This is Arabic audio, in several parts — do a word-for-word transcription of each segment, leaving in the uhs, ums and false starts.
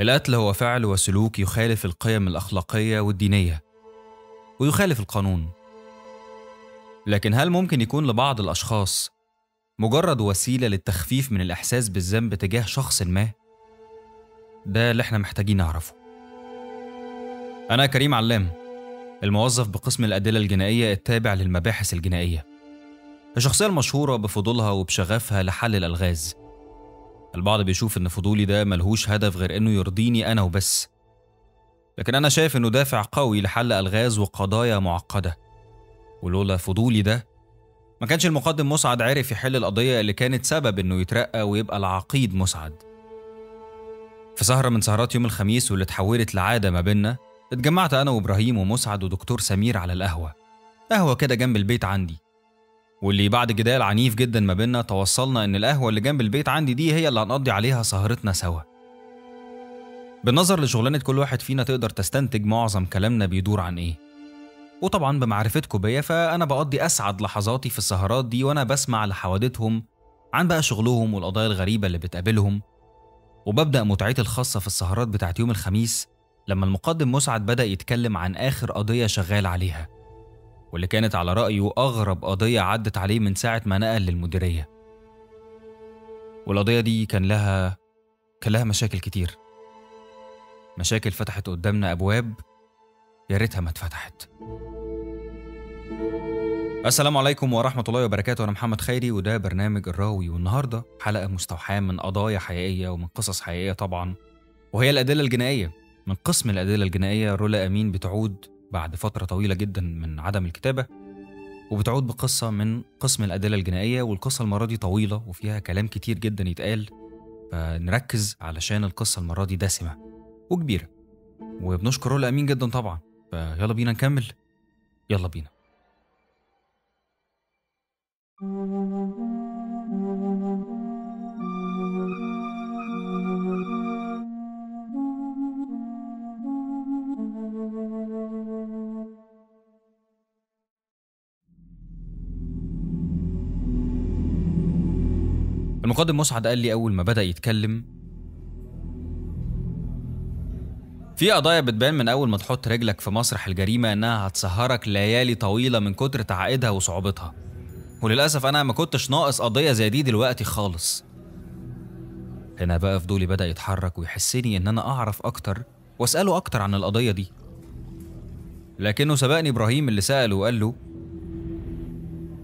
القتل هو فعل وسلوك يخالف القيم الأخلاقية والدينية ويخالف القانون، لكن هل ممكن يكون لبعض الأشخاص مجرد وسيلة للتخفيف من الإحساس بالذنب تجاه شخص ما؟ ده اللي احنا محتاجين نعرفه. أنا كريم علام، الموظف بقسم الأدلة الجنائية التابع للمباحث الجنائية، الشخصية المشهورة بفضولها وبشغفها لحل الألغاز. البعض بيشوف إن فضولي ده ملهوش هدف غير إنه يرضيني أنا وبس، لكن أنا شايف إنه دافع قوي لحل ألغاز وقضايا معقدة، ولولا فضولي ده ما كانش المقدم مسعد عارف يحل القضية اللي كانت سبب إنه يترقى ويبقى العقيد مسعد. في سهرة من سهرات يوم الخميس واللي اتحولت لعادة ما بينا، اتجمعت أنا وإبراهيم ومسعد ودكتور سمير على القهوة، قهوة كده جنب البيت عندي، واللي بعد جدال عنيف جدا ما بينا توصلنا إن القهوة اللي جنب البيت عندي دي هي اللي هنقضي عليها سهرتنا سوا. بالنظر لشغلانة كل واحد فينا تقدر تستنتج معظم كلامنا بيدور عن إيه، وطبعا بمعرفتكم بيا فأنا بقضي أسعد لحظاتي في السهرات دي وأنا بسمع لحوادثهم عن بقى شغلهم والقضايا الغريبة اللي بتقابلهم، وببدأ متعتي الخاصة في السهرات بتاعت يوم الخميس لما المقدم مسعد بدأ يتكلم عن آخر قضية شغال عليها، واللي كانت على رأيه أغرب قضية عدت عليه من ساعة ما نقل للمديرية. والقضية دي كان لها كان لها مشاكل كتير، مشاكل فتحت قدامنا أبواب يا ريتها ما اتفتحت. السلام عليكم ورحمة الله وبركاته، أنا محمد خيري وده برنامج الراوي، والنهاردة حلقة مستوحاة من قضايا حقيقية ومن قصص حقيقية طبعا، وهي الأدلة الجنائية. من قسم الأدلة الجنائية رولا أمين بتعود بعد فترة طويلة جدا من عدم الكتابة، وبتعود بقصة من قسم الأدلة الجنائية، والقصة المرة دي طويلة وفيها كلام كتير جدا يتقال، فنركز علشان القصة المرة دي دسمة وكبيرة، وبنشكر رولا أمين جدا طبعا، فيلا بينا نكمل، يلا بينا. المقدم مسعد قال لي أول ما بدأ يتكلم: في قضايا بتبان من أول ما تحط رجلك في مسرح الجريمة إنها هتسهرك ليالي طويلة من كتر تعقيدها وصعوبتها، وللأسف أنا ما كنتش ناقص قضية زي دي دلوقتي خالص. هنا بقى فضولي بدأ يتحرك ويحسني إن أنا أعرف أكتر وأسأله أكتر عن القضية دي، لكنه سبقني إبراهيم اللي سأله وقال له: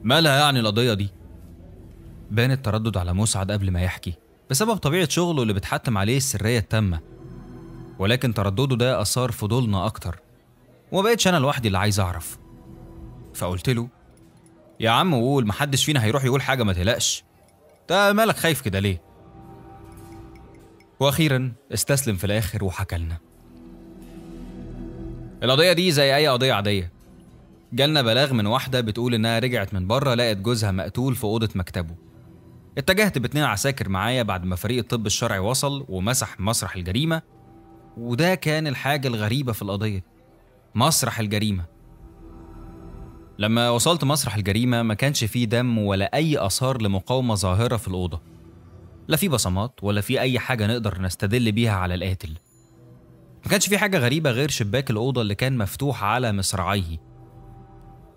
مالها يعني القضية دي؟ بان التردد على مسعد قبل ما يحكي بسبب طبيعة شغله اللي بتحتم عليه السرية التامة، ولكن تردده ده أثار فضولنا أكتر ومبقتش أنا لوحدي اللي عايز أعرف، فقلت له: يا عم قول، محدش فينا هيروح يقول حاجة، ما تقلقش، ده مالك خايف كده ليه؟ وأخيرا استسلم في الآخر وحكى لنا: القضية دي زي أي قضية عادية، جالنا بلاغ من واحدة بتقول إنها رجعت من بره لقت جوزها مقتول في أوضة مكتبه، اتجهت باتنين عساكر معايا بعد ما فريق الطب الشرعي وصل ومسح مسرح الجريمة، وده كان الحاجة الغريبة في القضية، مسرح الجريمة. لما وصلت مسرح الجريمة ما كانش فيه دم ولا أي آثار لمقاومة ظاهرة في الأوضة، لا في بصمات ولا في أي حاجة نقدر نستدل بيها على القاتل. ما كانش فيه حاجة غريبة غير شباك الأوضة اللي كان مفتوح على مصراعيه،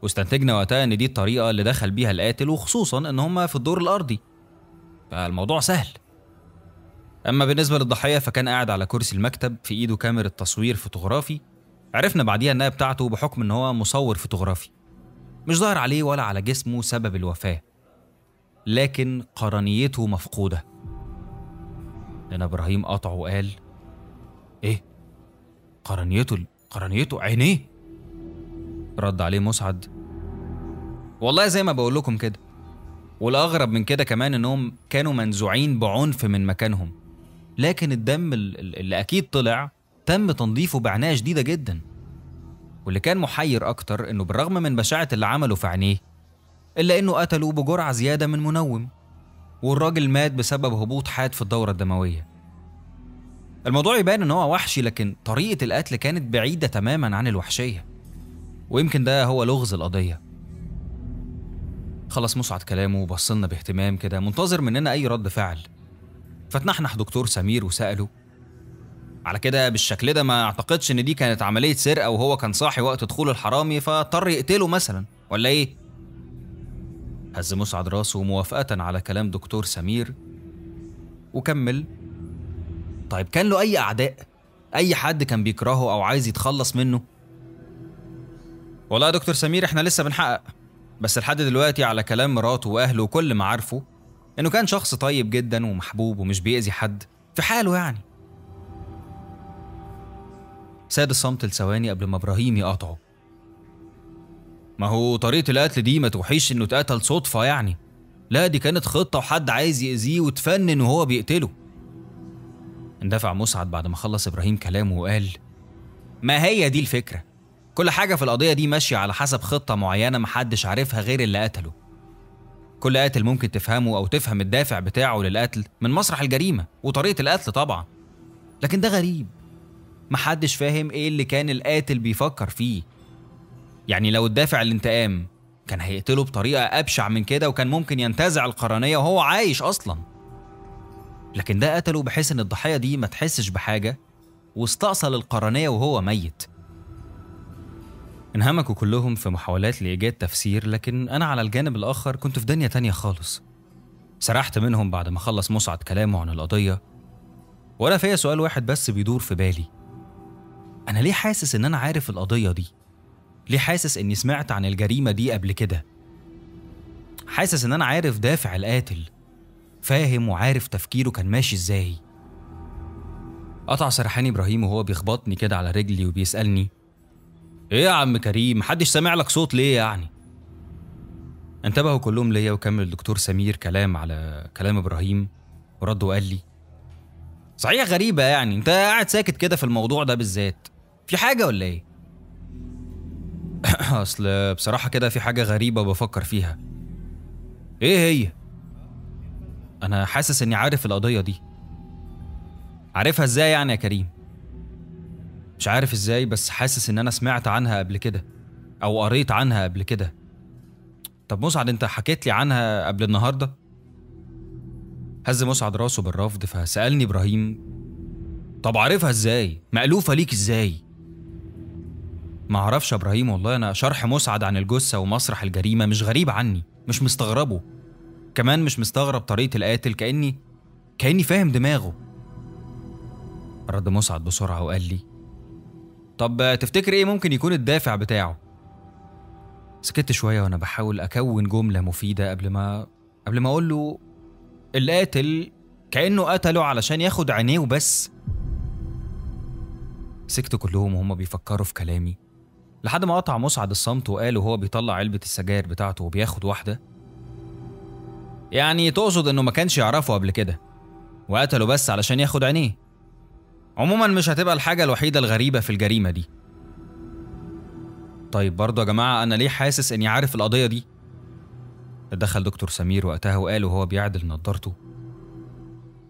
واستنتجنا وقتها إن دي الطريقة اللي دخل بيها القاتل، وخصوصا إن هما في الدور الأرضي، فالموضوع سهل. أما بالنسبة للضحية فكان قاعد على كرسي المكتب، في إيده كاميرا تصوير فوتوغرافي، عرفنا بعديها إنها بتاعته بحكم إن هو مصور فوتوغرافي، مش ظاهر عليه ولا على جسمه سبب الوفاة، لكن قرنيته مفقودة. هنا إبراهيم قطعه وقال: إيه؟ قرنيته قرنيته عينيه؟ رد عليه مسعد: والله زي ما بقول لكم كده، والأغرب من كده كمان إنهم كانوا منزوعين بعنف من مكانهم، لكن الدم اللي أكيد طلع تم تنظيفه بعناية شديدة جدا، واللي كان محير أكتر إنه بالرغم من بشاعة اللي عمله في عينيه إلا إنه قتله بجرعة زيادة من منوم، والراجل مات بسبب هبوط حاد في الدورة الدموية. الموضوع يبان إن هو وحشي، لكن طريقة القتل كانت بعيدة تماما عن الوحشية، ويمكن ده هو لغز القضية. خلص مسعد كلامه وبصلنا باهتمام كده منتظر مننا أي رد فعل، فتنحنح دكتور سمير وسأله: على كده بالشكل ده ما اعتقدش ان دي كانت عملية سرقة وهو كان صاحي وقت دخول الحرامي فاضطر يقتله مثلا، ولا ايه؟ هز مسعد راسه موافقة على كلام دكتور سمير وكمل. طيب كان له اي اعداء؟ اي حد كان بيكرهه او عايز يتخلص منه؟ والله يا دكتور سمير احنا لسه بنحقق، بس لحد دلوقتي على كلام مراته واهله وكل ما عارفه انه كان شخص طيب جدا ومحبوب ومش بيأذي حد، في حاله يعني. ساد الصمت لثواني قبل ما ابراهيم يقاطعه. ما هو طريقة القتل دي ما توحيش انه اتقتل صدفة يعني، لا دي كانت خطة وحد عايز يأذيه وتفنن وهو بيقتله. اندفع مسعد بعد ما خلص ابراهيم كلامه وقال: ما هي دي الفكرة، كل حاجة في القضية دي ماشية على حسب خطة معينة محدش عارفها غير اللي قتله. كل قاتل ممكن تفهمه أو تفهم الدافع بتاعه للقتل من مسرح الجريمة وطريقة القتل طبعا، لكن ده غريب محدش فاهم إيه اللي كان القاتل بيفكر فيه. يعني لو الدافع الانتقام كان هيقتله بطريقة أبشع من كده وكان ممكن ينتزع القرنية وهو عايش أصلا، لكن ده قتله بحيث إن الضحية دي ما تحسش بحاجة واستأصل القرنية وهو ميت. انهمكوا كلهم في محاولات لإيجاد تفسير، لكن أنا على الجانب الآخر كنت في دنيا تانية خالص. سرحت منهم بعد ما خلص مسعد كلامه عن القضية، ولا فيا سؤال واحد بس بيدور في بالي: أنا ليه حاسس إن أنا عارف القضية دي؟ ليه حاسس إني سمعت عن الجريمة دي قبل كده؟ حاسس إن أنا عارف دافع القاتل، فاهم وعارف تفكيره كان ماشي إزاي. قطع سرحان إبراهيم وهو بيخبطني كده على رجلي وبيسألني: ايه يا عم كريم، محدش سامع لك صوت ليه يعني؟ انتبهوا كلهم ليا، وكمل الدكتور سمير كلام على كلام ابراهيم ورد وقال لي: صحيح غريبه يعني، انت قاعد ساكت كده في الموضوع ده بالذات، في حاجه ولا ايه؟ اصل بصراحه كده في حاجه غريبه بفكر فيها. ايه هي؟ انا حاسس اني عارف القضيه دي. عارفها ازاي يعني يا كريم؟ مش عارف ازاي، بس حاسس ان انا سمعت عنها قبل كده او قريت عنها قبل كده. طب مسعد انت حكيت لي عنها قبل النهارده؟ هز مسعد راسه بالرفض، فسألني ابراهيم: طب عارفها ازاي؟ مألوفه ليك ازاي؟ ما اعرفش يا ابراهيم والله، انا شرح مسعد عن الجثه ومسرح الجريمه مش غريب عني، مش مستغربه، كمان مش مستغرب طريقه القاتل، كأني كأني فاهم دماغه. رد مسعد بسرعه وقال لي: طب تفتكر ايه ممكن يكون الدافع بتاعه؟ سكت شوية وانا بحاول اكون جملة مفيدة قبل ما قبل ما اقول له القاتل كأنه قتله علشان ياخد عينيه وبس. سكتوا كلهم وهم بيفكروا في كلامي، لحد ما قطع مسعد الصمت وقال وهو بيطلع علبة السجاير بتاعته وبياخد واحدة: يعني تقصد انه ما كانش يعرفه قبل كده وقتله بس علشان ياخد عينيه؟ عموما مش هتبقى الحاجة الوحيدة الغريبة في الجريمة دي. طيب برضه يا جماعة أنا ليه حاسس إني عارف القضية دي؟ دخل دكتور سمير وقتها وقال وهو بيعدل نضارته: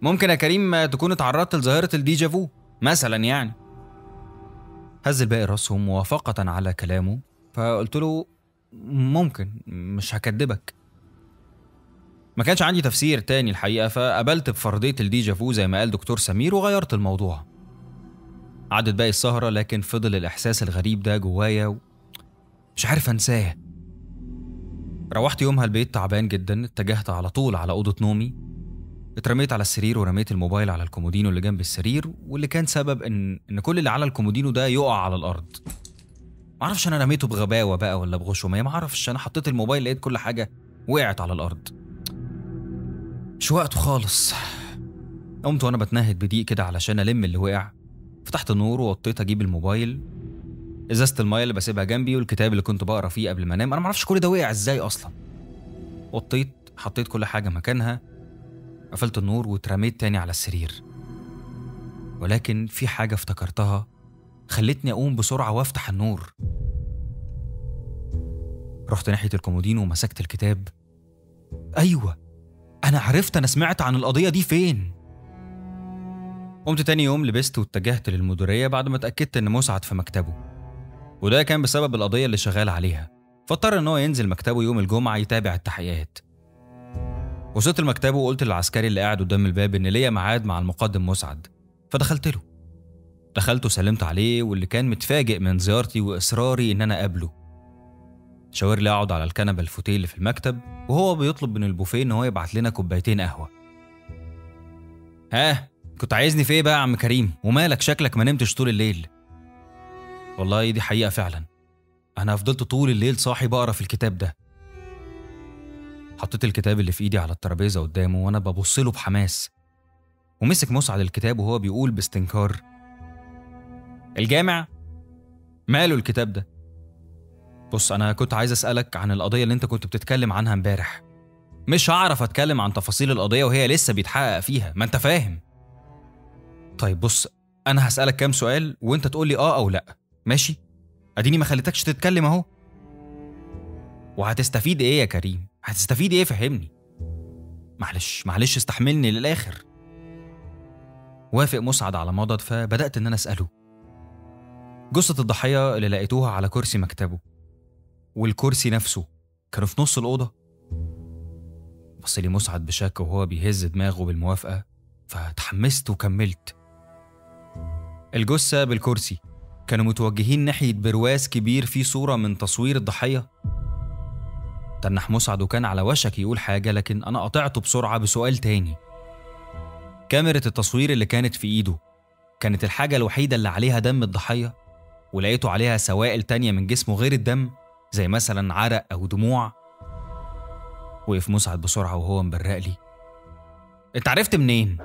ممكن يا كريم تكون اتعرضت لظاهرة الديجافو مثلا يعني. هز الباقي راسهم موافقة على كلامه، فقلت له: ممكن، مش هكدبك، ما كانش عندي تفسير تاني الحقيقة، فقبلت بفرضية الديجافو زي ما قال دكتور سمير وغيرت الموضوع. عدت باقي السهرة، لكن فضل الإحساس الغريب ده جوايا و... مش عارف أنساه. روحت يومها البيت تعبان جدا، اتجهت على طول على أوضة نومي، اترميت على السرير ورميت الموبايل على الكومودينو اللي جنب السرير، واللي كان سبب إن إن كل اللي على الكومودينو ده يقع على الأرض. معرفش أنا رميته بغباوة بقى ولا بغشومية، معرفش، أنا حطيت الموبايل لقيت كل حاجة وقعت على الأرض. مش وقته خالص. قمت وأنا بتنهد بضيق كده علشان ألم اللي وقع، فتحت النور ووطيت أجيب الموبايل، إزازة الماية اللي بسيبها جنبي والكتاب اللي كنت بقرا فيه قبل ما أنام، أنا معرفش كل ده وقع إزاي أصلا. وطيت، حطيت كل حاجة مكانها، قفلت النور واترميت تاني على السرير. ولكن في حاجة افتكرتها خلتني أقوم بسرعة وأفتح النور. رحت ناحية الكومودينو ومسكت الكتاب. أيوه أنا عرفت أنا سمعت عن القضية دي فين. قمت تاني يوم لبست واتجهت للمديرية بعد ما اتأكدت إن مسعد في مكتبه، وده كان بسبب القضية اللي شغال عليها، فاضطر إن هو ينزل مكتبه يوم الجمعة يتابع التحقيقات. وصلت لمكتبه وقلت للعسكري اللي قاعد قدام الباب إن ليا ميعاد مع المقدم مسعد، فدخلت له دخلت وسلمت عليه واللي كان متفاجئ من زيارتي وإصراري إن أنا أقابله. شاور لي أقعد على الكنبة الفوتيه اللي في المكتب وهو بيطلب من البوفيه إن هو يبعت لنا كوبايتين قهوة. ها كنت عايزني في إيه بقى يا عم كريم؟ ومالك شكلك ما نمتش طول الليل؟ والله دي حقيقة فعلا، أنا فضلت طول الليل صاحي بقرا في الكتاب ده. حطيت الكتاب اللي في إيدي على الترابيزة قدامه وأنا ببص له بحماس، ومسك مسعد الكتاب وهو بيقول باستنكار: الجامع؟ ماله الكتاب ده؟ بص، أنا كنت عايز أسألك عن القضية اللي أنت كنت بتتكلم عنها امبارح. مش هعرف أتكلم عن تفاصيل القضية وهي لسه بيتحقق فيها، ما أنت فاهم. طيب بص، أنا هسألك كام سؤال وأنت تقول لي آه أو لأ، ماشي؟ أديني ما خليتكش تتكلم أهو. وهتستفيد إيه يا كريم؟ هتستفيد إيه فهمني؟ معلش معلش استحملني للآخر. وافق مسعد على مضض، فبدأت إن أنا أسأله. جثة الضحية اللي لقيتوها على كرسي مكتبه والكرسي نفسه كانوا في نص الأوضة؟ بص لي مسعد بشك وهو بيهز دماغه بالموافقة، فتحمست وكملت. الجثة بالكرسي كانوا متوجهين ناحية برواز كبير فيه صورة من تصوير الضحية. تنح مسعد وكان على وشك يقول حاجة، لكن أنا قطعته بسرعة بسؤال تاني. كاميرا التصوير اللي كانت في إيده كانت الحاجة الوحيدة اللي عليها دم الضحية، ولقيته عليها سوائل تانية من جسمه غير الدم، زي مثلا عرق أو دموع. وقف مسعد بسرعة وهو مبرق لي: أنت عرفت منين؟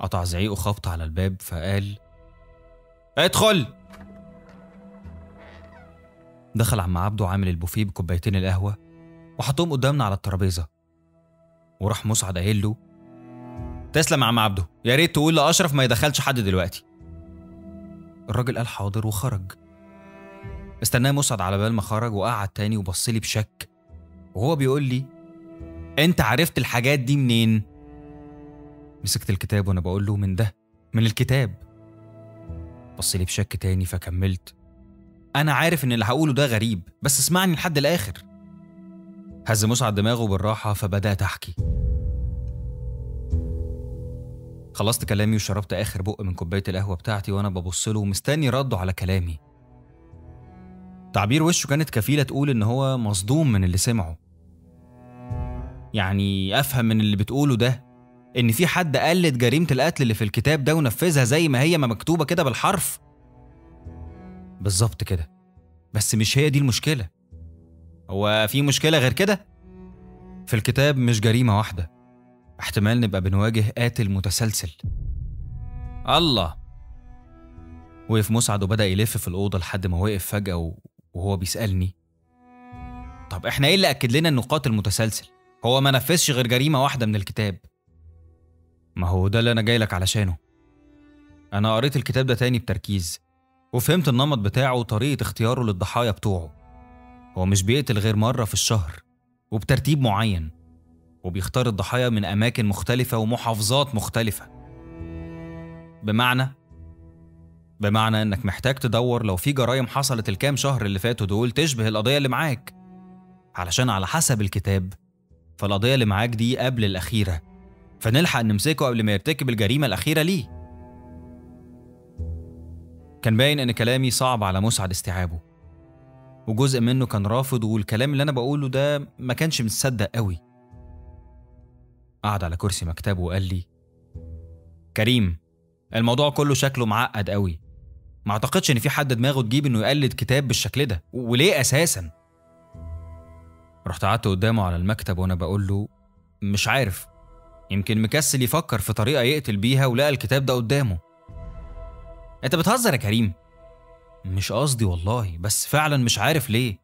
قطع زعيقه خبط على الباب فقال: ادخل. دخل عم عبده عامل البوفيه بكوبايتين القهوة وحطهم قدامنا على الترابيزة، وراح مسعد قايل له: تسلم يا عم عبده، يا ريت تقول لأشرف ما يدخلش حد دلوقتي. الراجل قال حاضر وخرج. استناه مسعد على بال ما خرج وقعد تاني وبصلي بشك وهو بيقول لي: أنت عرفت الحاجات دي منين؟ مسكت الكتاب وأنا بقول له: من ده، من الكتاب. بصلي بشك تاني فكملت: أنا عارف إن اللي هقوله ده غريب، بس اسمعني لحد الآخر. هز مسعد دماغه بالراحة فبدأت أحكي. خلصت كلامي وشربت آخر بق من كوباية القهوة بتاعتي وأنا ببصله ومستني رده على كلامي. تعبير وشه كانت كفيلة تقول إن هو مصدوم من اللي سمعه. يعني أفهم من اللي بتقوله ده إن في حد قلد جريمة القتل اللي في الكتاب ده ونفذها زي ما هي، ما مكتوبة كده بالحرف بالظبط كده. بس مش هي دي المشكلة. هو في مشكلة غير كده؟ في الكتاب مش جريمة واحدة، احتمال نبقى بنواجه قاتل متسلسل. الله. وقف مسعد وبدأ يلف في الأوضة لحد ما وقف فجأة وهو بيسألني: طب احنا ايه اللي أكد لنا إنه قاتل متسلسل؟ هو ما نفذش غير جريمة واحدة من الكتاب. ما هو ده اللي أنا جاي لك علشانه. أنا قريت الكتاب ده تاني بتركيز وفهمت النمط بتاعه وطريقة اختياره للضحايا بتوعه. هو مش بيقتل غير مرة في الشهر وبترتيب معين، وبيختار الضحايا من أماكن مختلفة ومحافظات مختلفة. بمعنى بمعنى إنك محتاج تدور لو في جرايم حصلت الكام شهر اللي فاتوا دول تشبه القضية اللي معاك، علشان على حسب الكتاب فالقضية اللي معاك دي قبل الأخيرة، فنلحق نمسكه قبل ما يرتكب الجريمة الأخيرة ليه. كان باين إن كلامي صعب على مسعد استيعابه، وجزء منه كان رافض والكلام اللي أنا بقوله ده ما كانش متصدق قوي. قعد على كرسي مكتبه وقال لي: كريم، الموضوع كله شكله معقد قوي، ما اعتقدش إن في حد دماغه تجيب إنه يقلد كتاب بالشكل ده، وليه أساسا؟ رحت قعدت قدامه على المكتب وأنا بقول له: مش عارف، يمكن مكسل يفكر في طريقة يقتل بيها ولقى الكتاب ده قدامه. أنت بتهزر يا كريم؟ مش قصدي والله، بس فعلا مش عارف ليه.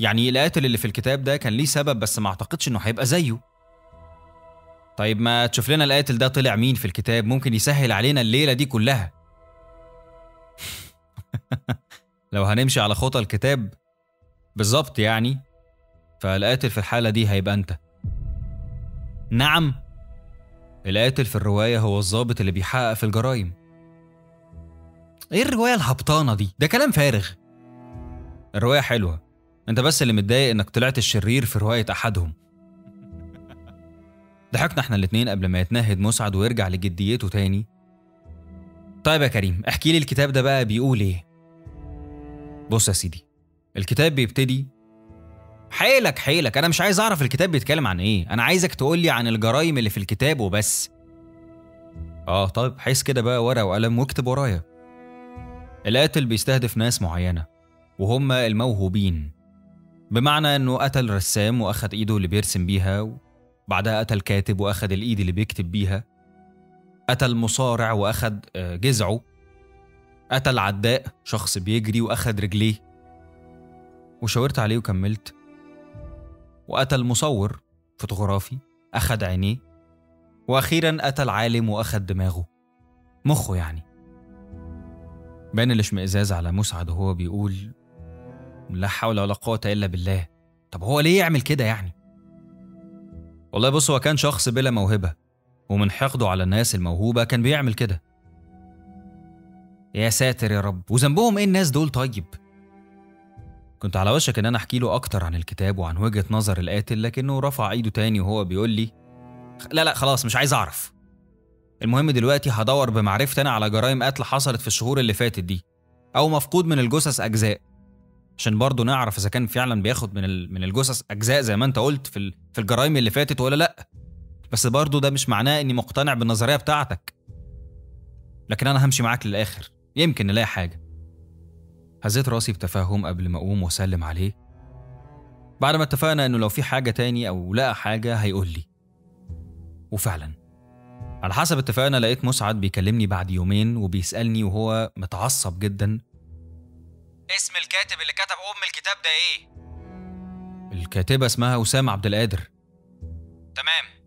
يعني القاتل اللي في الكتاب ده كان ليه سبب، بس ما اعتقدش إنه هيبقى زيه. طيب ما تشوف لنا القاتل ده طلع مين في الكتاب، ممكن يسهل علينا الليلة دي كلها. لو هنمشي على خطى الكتاب بالظبط يعني، فالقاتل في الحالة دي هيبقى أنت. نعم، القاتل في الرواية هو الضابط اللي بيحقق في الجرايم. إيه الرواية الهبطانة دي؟ ده كلام فارغ. الرواية حلوة، أنت بس اللي متضايق إنك طلعت الشرير في رواية أحدهم. ضحكنا احنا الاتنين قبل ما يتنهد مسعد ويرجع لجديته تاني، طيب يا كريم احكي لي الكتاب ده بقى بيقول ايه؟ بص يا سيدي، الكتاب بيبتدي حيلك حيلك، انا مش عايز اعرف الكتاب بيتكلم عن ايه، انا عايزك تقول لي عن الجرايم اللي في الكتاب وبس. اه طيب، حيث كده بقى ورقه وقلم واكتب ورايا. القاتل بيستهدف ناس معينه وهم الموهوبين، بمعنى انه قتل رسام واخد ايده اللي بيرسم بيها، وبعدها قتل كاتب واخد الايد اللي بيكتب بيها، قتل مصارع واخد جذعه، قتل عداء شخص بيجري واخد رجليه، وشاورت عليه وكملت، وقتل مصور فوتوغرافي اخد عينيه، واخيرا قتل عالم واخد دماغه، مخه يعني. بان الاشمئزاز على مسعد وهو بيقول لا حول ولا قوة الا بالله، طب هو ليه يعمل كده يعني؟ والله بص، هو كان شخص بلا موهبة، ومن حقده على الناس الموهوبة كان بيعمل كده. يا ساتر يا رب، وذنبهم ايه الناس دول طيب؟ كنت على وشك ان انا احكي له اكتر عن الكتاب وعن وجهة نظر القاتل، لكنه رفع ايده تاني وهو بيقول لي لا لا خلاص مش عايز اعرف. المهم دلوقتي هدور بمعرفتي انا على جرائم قتل حصلت في الشهور اللي فاتت دي، او مفقود من الجثث اجزاء، عشان برضه نعرف اذا كان فعلا بياخد من من الجثث اجزاء زي ما انت قلت في في الجرائم اللي فاتت ولا لا. بس برضه ده مش معناه اني مقتنع بالنظريه بتاعتك، لكن انا همشي معاك للاخر يمكن نلاقي حاجه. هزيت راسي بتفاهم قبل ما اقوم واسلم عليه، بعد ما اتفقنا انه لو في حاجه تاني او لقى حاجه هيقول لي. وفعلا على حسب اتفاقنا لقيت مسعد بيكلمني بعد يومين وبيسالني وهو متعصب جدا، اسم الكاتب اللي كتب ام الكتاب ده ايه؟ الكاتبه اسمها وسام عبد القادر. تمام،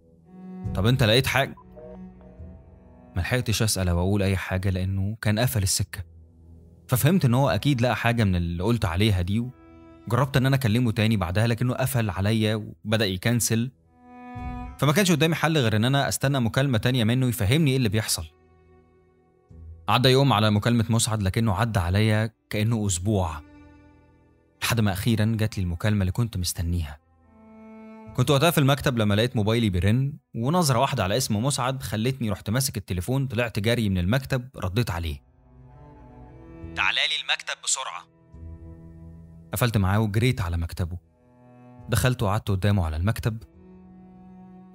طب انت لقيت حاجه؟ ما لحقتش اسال او اقول اي حاجه لانه كان قفل السكه، ففهمت ان هو اكيد لقى حاجه من اللي قلت عليها دي، وجربت ان انا اكلمه تاني بعدها لكنه قفل عليا وبدا يكنسل، فما كانش قدامي حل غير ان انا استنى مكالمه تانيه منه يفهمني ايه اللي بيحصل. عدى يوم على مكالمه مسعد لكنه عدى عليا كانه اسبوع، لحد ما اخيرا جات لي المكالمه اللي كنت مستنيها. كنت وقتها في المكتب لما لقيت موبايلي بيرن، ونظره واحده على اسم مسعد خلتني رحت ماسك التليفون، طلعت جري من المكتب، رديت عليه تعالى لي المكتب بسرعه. قفلت معاه وجريت على مكتبه، دخلت وقعدت قدامه على المكتب.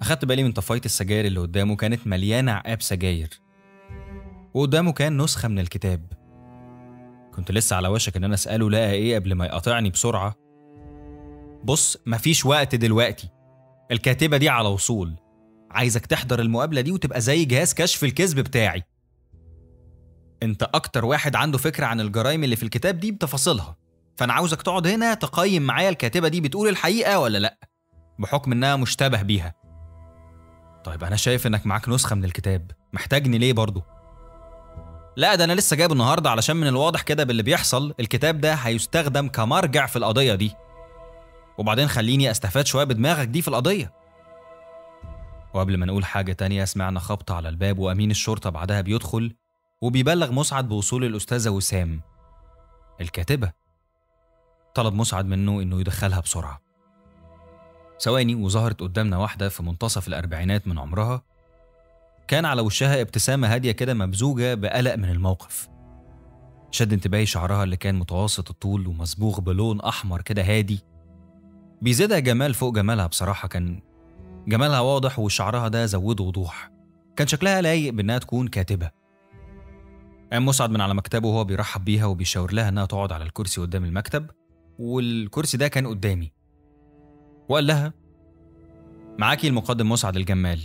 أخدت بالي من طفاية السجاير اللي قدامه، كانت مليانة عقاب سجاير، وقدامه كان نسخة من الكتاب. كنت لسه على وشك إن أنا أسأله لقى إيه قبل ما يقاطعني بسرعة. بص مفيش وقت دلوقتي، الكاتبة دي على وصول، عايزك تحضر المقابلة دي وتبقى زي جهاز كشف الكذب بتاعي. أنت أكتر واحد عنده فكرة عن الجرايم اللي في الكتاب دي بتفاصيلها، فأنا عاوزك تقعد هنا تقيم معايا الكاتبة دي بتقول الحقيقة ولا لأ، بحكم إنها مشتبه بيها. طيب أنا شايف إنك معاك نسخة من الكتاب، محتاجني ليه برضه؟ لا ده أنا لسه جايب النهاردة، علشان من الواضح كده باللي بيحصل الكتاب ده هيستخدم كمرجع في القضية دي، وبعدين خليني أستفاد شوية بدماغك دي في القضية. وقبل ما نقول حاجة تانية سمعنا خبطة على الباب، وأمين الشرطة بعدها بيدخل وبيبلغ مسعد بوصول الأستاذة وسام الكاتبة. طلب مسعد منه إنه يدخلها بسرعة. ثواني وظهرت قدامنا واحدة في منتصف الأربعينات من عمرها، كان على وشها ابتسامة هادية كده ممزوجة بقلق من الموقف. شد انتباهي شعرها اللي كان متوسط الطول ومصبوغ بلون أحمر كده هادي بيزيدها جمال فوق جمالها، بصراحة كان جمالها واضح وشعرها ده زود وضوح، كان شكلها لايق بأنها تكون كاتبة. قام مسعد من على مكتبه وهو بيرحب بيها وبيشاور لها إنها تقعد على الكرسي قدام المكتب، والكرسي ده كان قدامي، وقال لها معاكي المقدم مسعد الجمال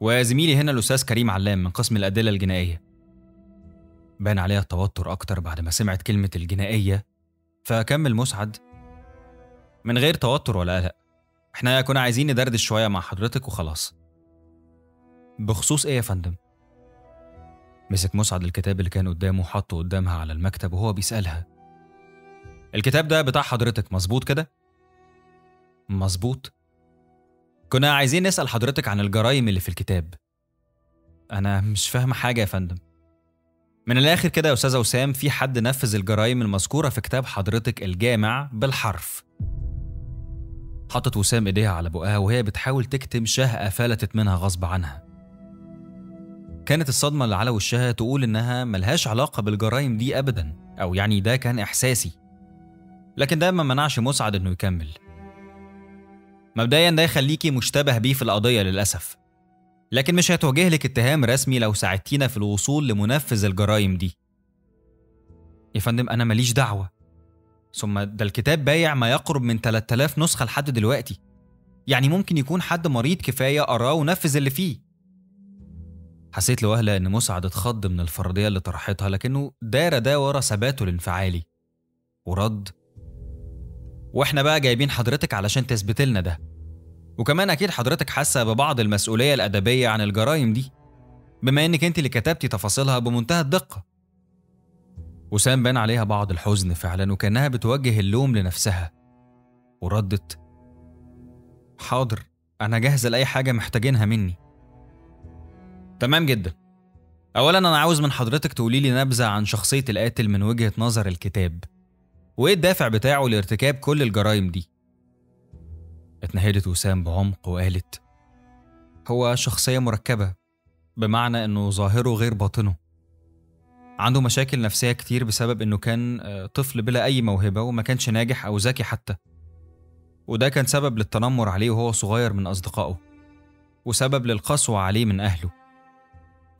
وزميلي هنا الأستاذ كريم علام من قسم الأدلة الجنائية. بان عليها التوتر أكتر بعد ما سمعت كلمة الجنائية، فكمل مسعد من غير توتر ولا قلق، احنا كنا عايزين ندردش شوية مع حضرتك وخلاص. بخصوص ايه يا فندم؟ مسك مسعد الكتاب اللي كان قدامه وحطه قدامها على المكتب وهو بيسألها، الكتاب ده بتاع حضرتك مظبوط كده؟ مظبوط. كنا عايزين نسأل حضرتك عن الجرايم اللي في الكتاب. أنا مش فاهمة حاجة يا فندم. من الآخر كده يا أستاذة وسام، في حد نفذ الجرايم المذكورة في كتاب حضرتك الجامع بالحرف. حطت وسام إيديها على بقها وهي بتحاول تكتم شهقة فلتت منها غصب عنها. كانت الصدمة اللي على وشها تقول إنها ملهاش علاقة بالجرائم دي أبدا، أو يعني ده كان إحساسي. لكن ده ما منعش مسعد إنه يكمل. مبدئيا ده يخليكي مشتبه بيه في القضية للأسف، لكن مش هتواجهلك اتهام رسمي لو ساعدتينا في الوصول لمنفذ الجرائم دي. يا فندم أنا ماليش دعوة، ثم ده الكتاب بايع ما يقرب من ثلاثة آلاف نسخة لحد دلوقتي، يعني ممكن يكون حد مريض كفاية قراه ونفذ اللي فيه. حسيت لوهلة إن مسعد اتخض من الفرضية اللي طرحتها، لكنه دار ده ورا ثباته الانفعالي ورد: وإحنا بقى جايبين حضرتك علشان تثبت لنا ده، وكمان أكيد حضرتك حاسة ببعض المسؤولية الأدبية عن الجرائم دي بما إنك أنت اللي كتبتي تفاصيلها بمنتهى الدقة. وسام بان عليها بعض الحزن فعلا، وكأنها بتوجه اللوم لنفسها، وردت: حاضر، أنا جاهزة لأي حاجة محتاجينها مني. تمام جدا. أولا أنا عاوز من حضرتك تقولي لي نبذة عن شخصية القاتل من وجهة نظر الكتاب، وإيه الدافع بتاعه لارتكاب كل الجرائم دي. اتنهدت وسام بعمق وقالت: هو شخصية مركبة، بمعنى إنه ظاهره غير باطنه. عنده مشاكل نفسية كتير بسبب إنه كان طفل بلا أي موهبة وما كانش ناجح أو ذكي حتى، وده كان سبب للتنمر عليه وهو صغير من أصدقائه، وسبب للقسوة عليه من أهله،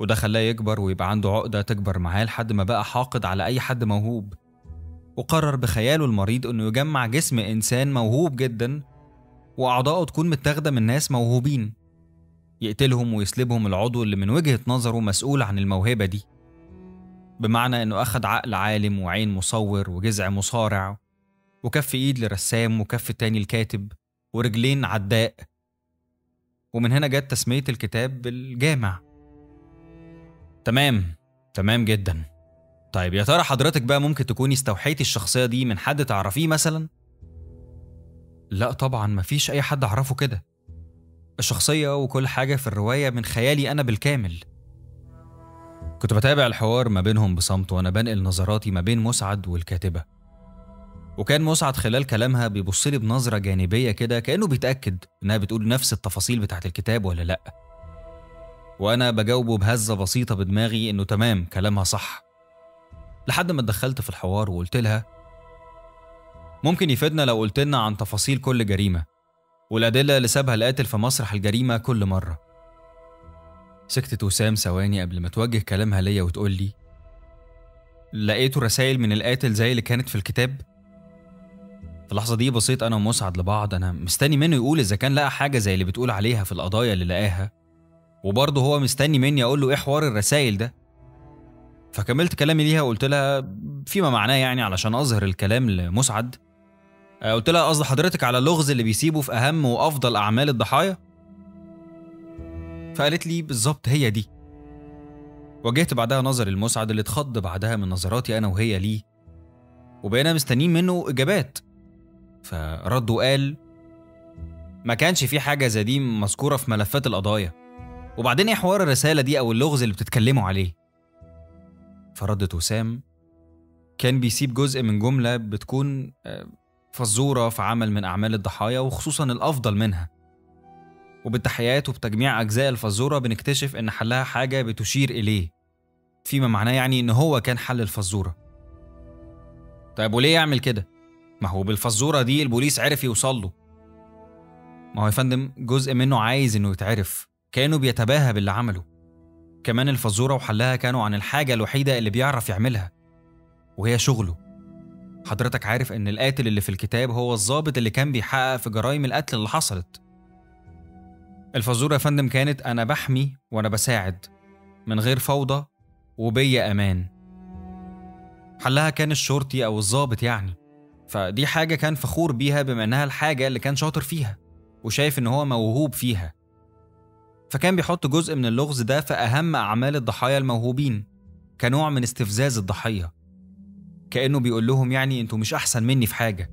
وده خلاه يكبر ويبقى عنده عقدة تكبر معاه لحد ما بقى حاقد على أي حد موهوب، وقرر بخياله المريض إنه يجمع جسم إنسان موهوب جدا وأعضاؤه تكون متاخدة من ناس موهوبين، يقتلهم ويسلبهم العضو اللي من وجهة نظره مسؤول عن الموهبة دي، بمعنى إنه أخد عقل عالم وعين مصور وجذع مصارع وكف إيد لرسام وكف تاني لكاتب ورجلين عداء، ومن هنا جت تسمية الكتاب بالجامع. تمام تمام جدا. طيب يا ترى حضرتك بقى ممكن تكوني استوحيتي الشخصية دي من حد تعرفيه مثلا؟ لا طبعا، مفيش أي حد أعرفه كده، الشخصية وكل حاجة في الرواية من خيالي أنا بالكامل. كنت بتابع الحوار ما بينهم بصمت وأنا بنقل نظراتي ما بين مسعد والكاتبة، وكان مسعد خلال كلامها بيبصلي بنظرة جانبية كده كأنه بيتأكد إنها بتقول نفس التفاصيل بتاعت الكتاب ولا لأ، وأنا بجاوبه بهزة بسيطة بدماغي إنه تمام كلامها صح، لحد ما اتدخلت في الحوار وقلت لها: ممكن يفيدنا لو قلت لنا عن تفاصيل كل جريمة والأدلة اللي سابها القاتل في مسرح الجريمة كل مرة. سكتت وسام ثواني قبل ما توجه كلامها ليا وتقول لي: لقيتوا رسائل من القاتل زي اللي كانت في الكتاب؟ في اللحظة دي بصيت أنا ومسعد لبعض، أنا مستني منه يقول إذا كان لقى حاجة زي اللي بتقول عليها في القضايا اللي لقاها، وبرضه هو مستني مني أقول له إيه حوار الرسائل ده. فكملت كلامي ليها وقلت لها فيما معناه، يعني علشان أظهر الكلام لمسعد، قلت لها: قصد حضرتك على اللغز اللي بيسيبه في أهم وأفضل أعمال الضحايا؟ فقالت لي: بالظبط هي دي. وجهت بعدها نظر المسعد اللي اتخض بعدها من نظراتي أنا وهي ليه، وبقينا مستنيين منه إجابات. فرد وقال: ما كانش في حاجة زي دي مذكورة في ملفات القضايا، وبعدين إيه حوار الرسالة دي أو اللغز اللي بتتكلموا عليه؟ فردت وسام: كان بيسيب جزء من جملة بتكون فزورة في عمل من أعمال الضحايا، وخصوصا الأفضل منها، وبالتحيات وبتجميع أجزاء الفزورة بنكتشف إن حلها حاجة بتشير إليه، فيما معناه يعني إن هو كان حل الفزورة. طيب وليه يعمل كده؟ ما هو بالفزورة دي البوليس عرف يوصله. ما هو يا فندم جزء منه عايز إنه يتعرف، كانوا بيتباهى باللي عمله. كمان الفزورة وحلها كانوا عن الحاجة الوحيدة اللي بيعرف يعملها، وهي شغله. حضرتك عارف إن القاتل اللي في الكتاب هو الضابط اللي كان بيحقق في جرائم القتل اللي حصلت. الفزورة يا فندم كانت: أنا بحمي وأنا بساعد، من غير فوضى، وبيا أمان. حلها كان الشرطي أو الضابط يعني، فدي حاجة كان فخور بيها بما إنها الحاجة اللي كان شاطر فيها وشايف إن هو موهوب فيها، فكان بيحط جزء من اللغز ده في أهم أعمال الضحايا الموهوبين كنوع من استفزاز الضحية، كأنه بيقول لهم يعني أنتوا مش أحسن مني في حاجة.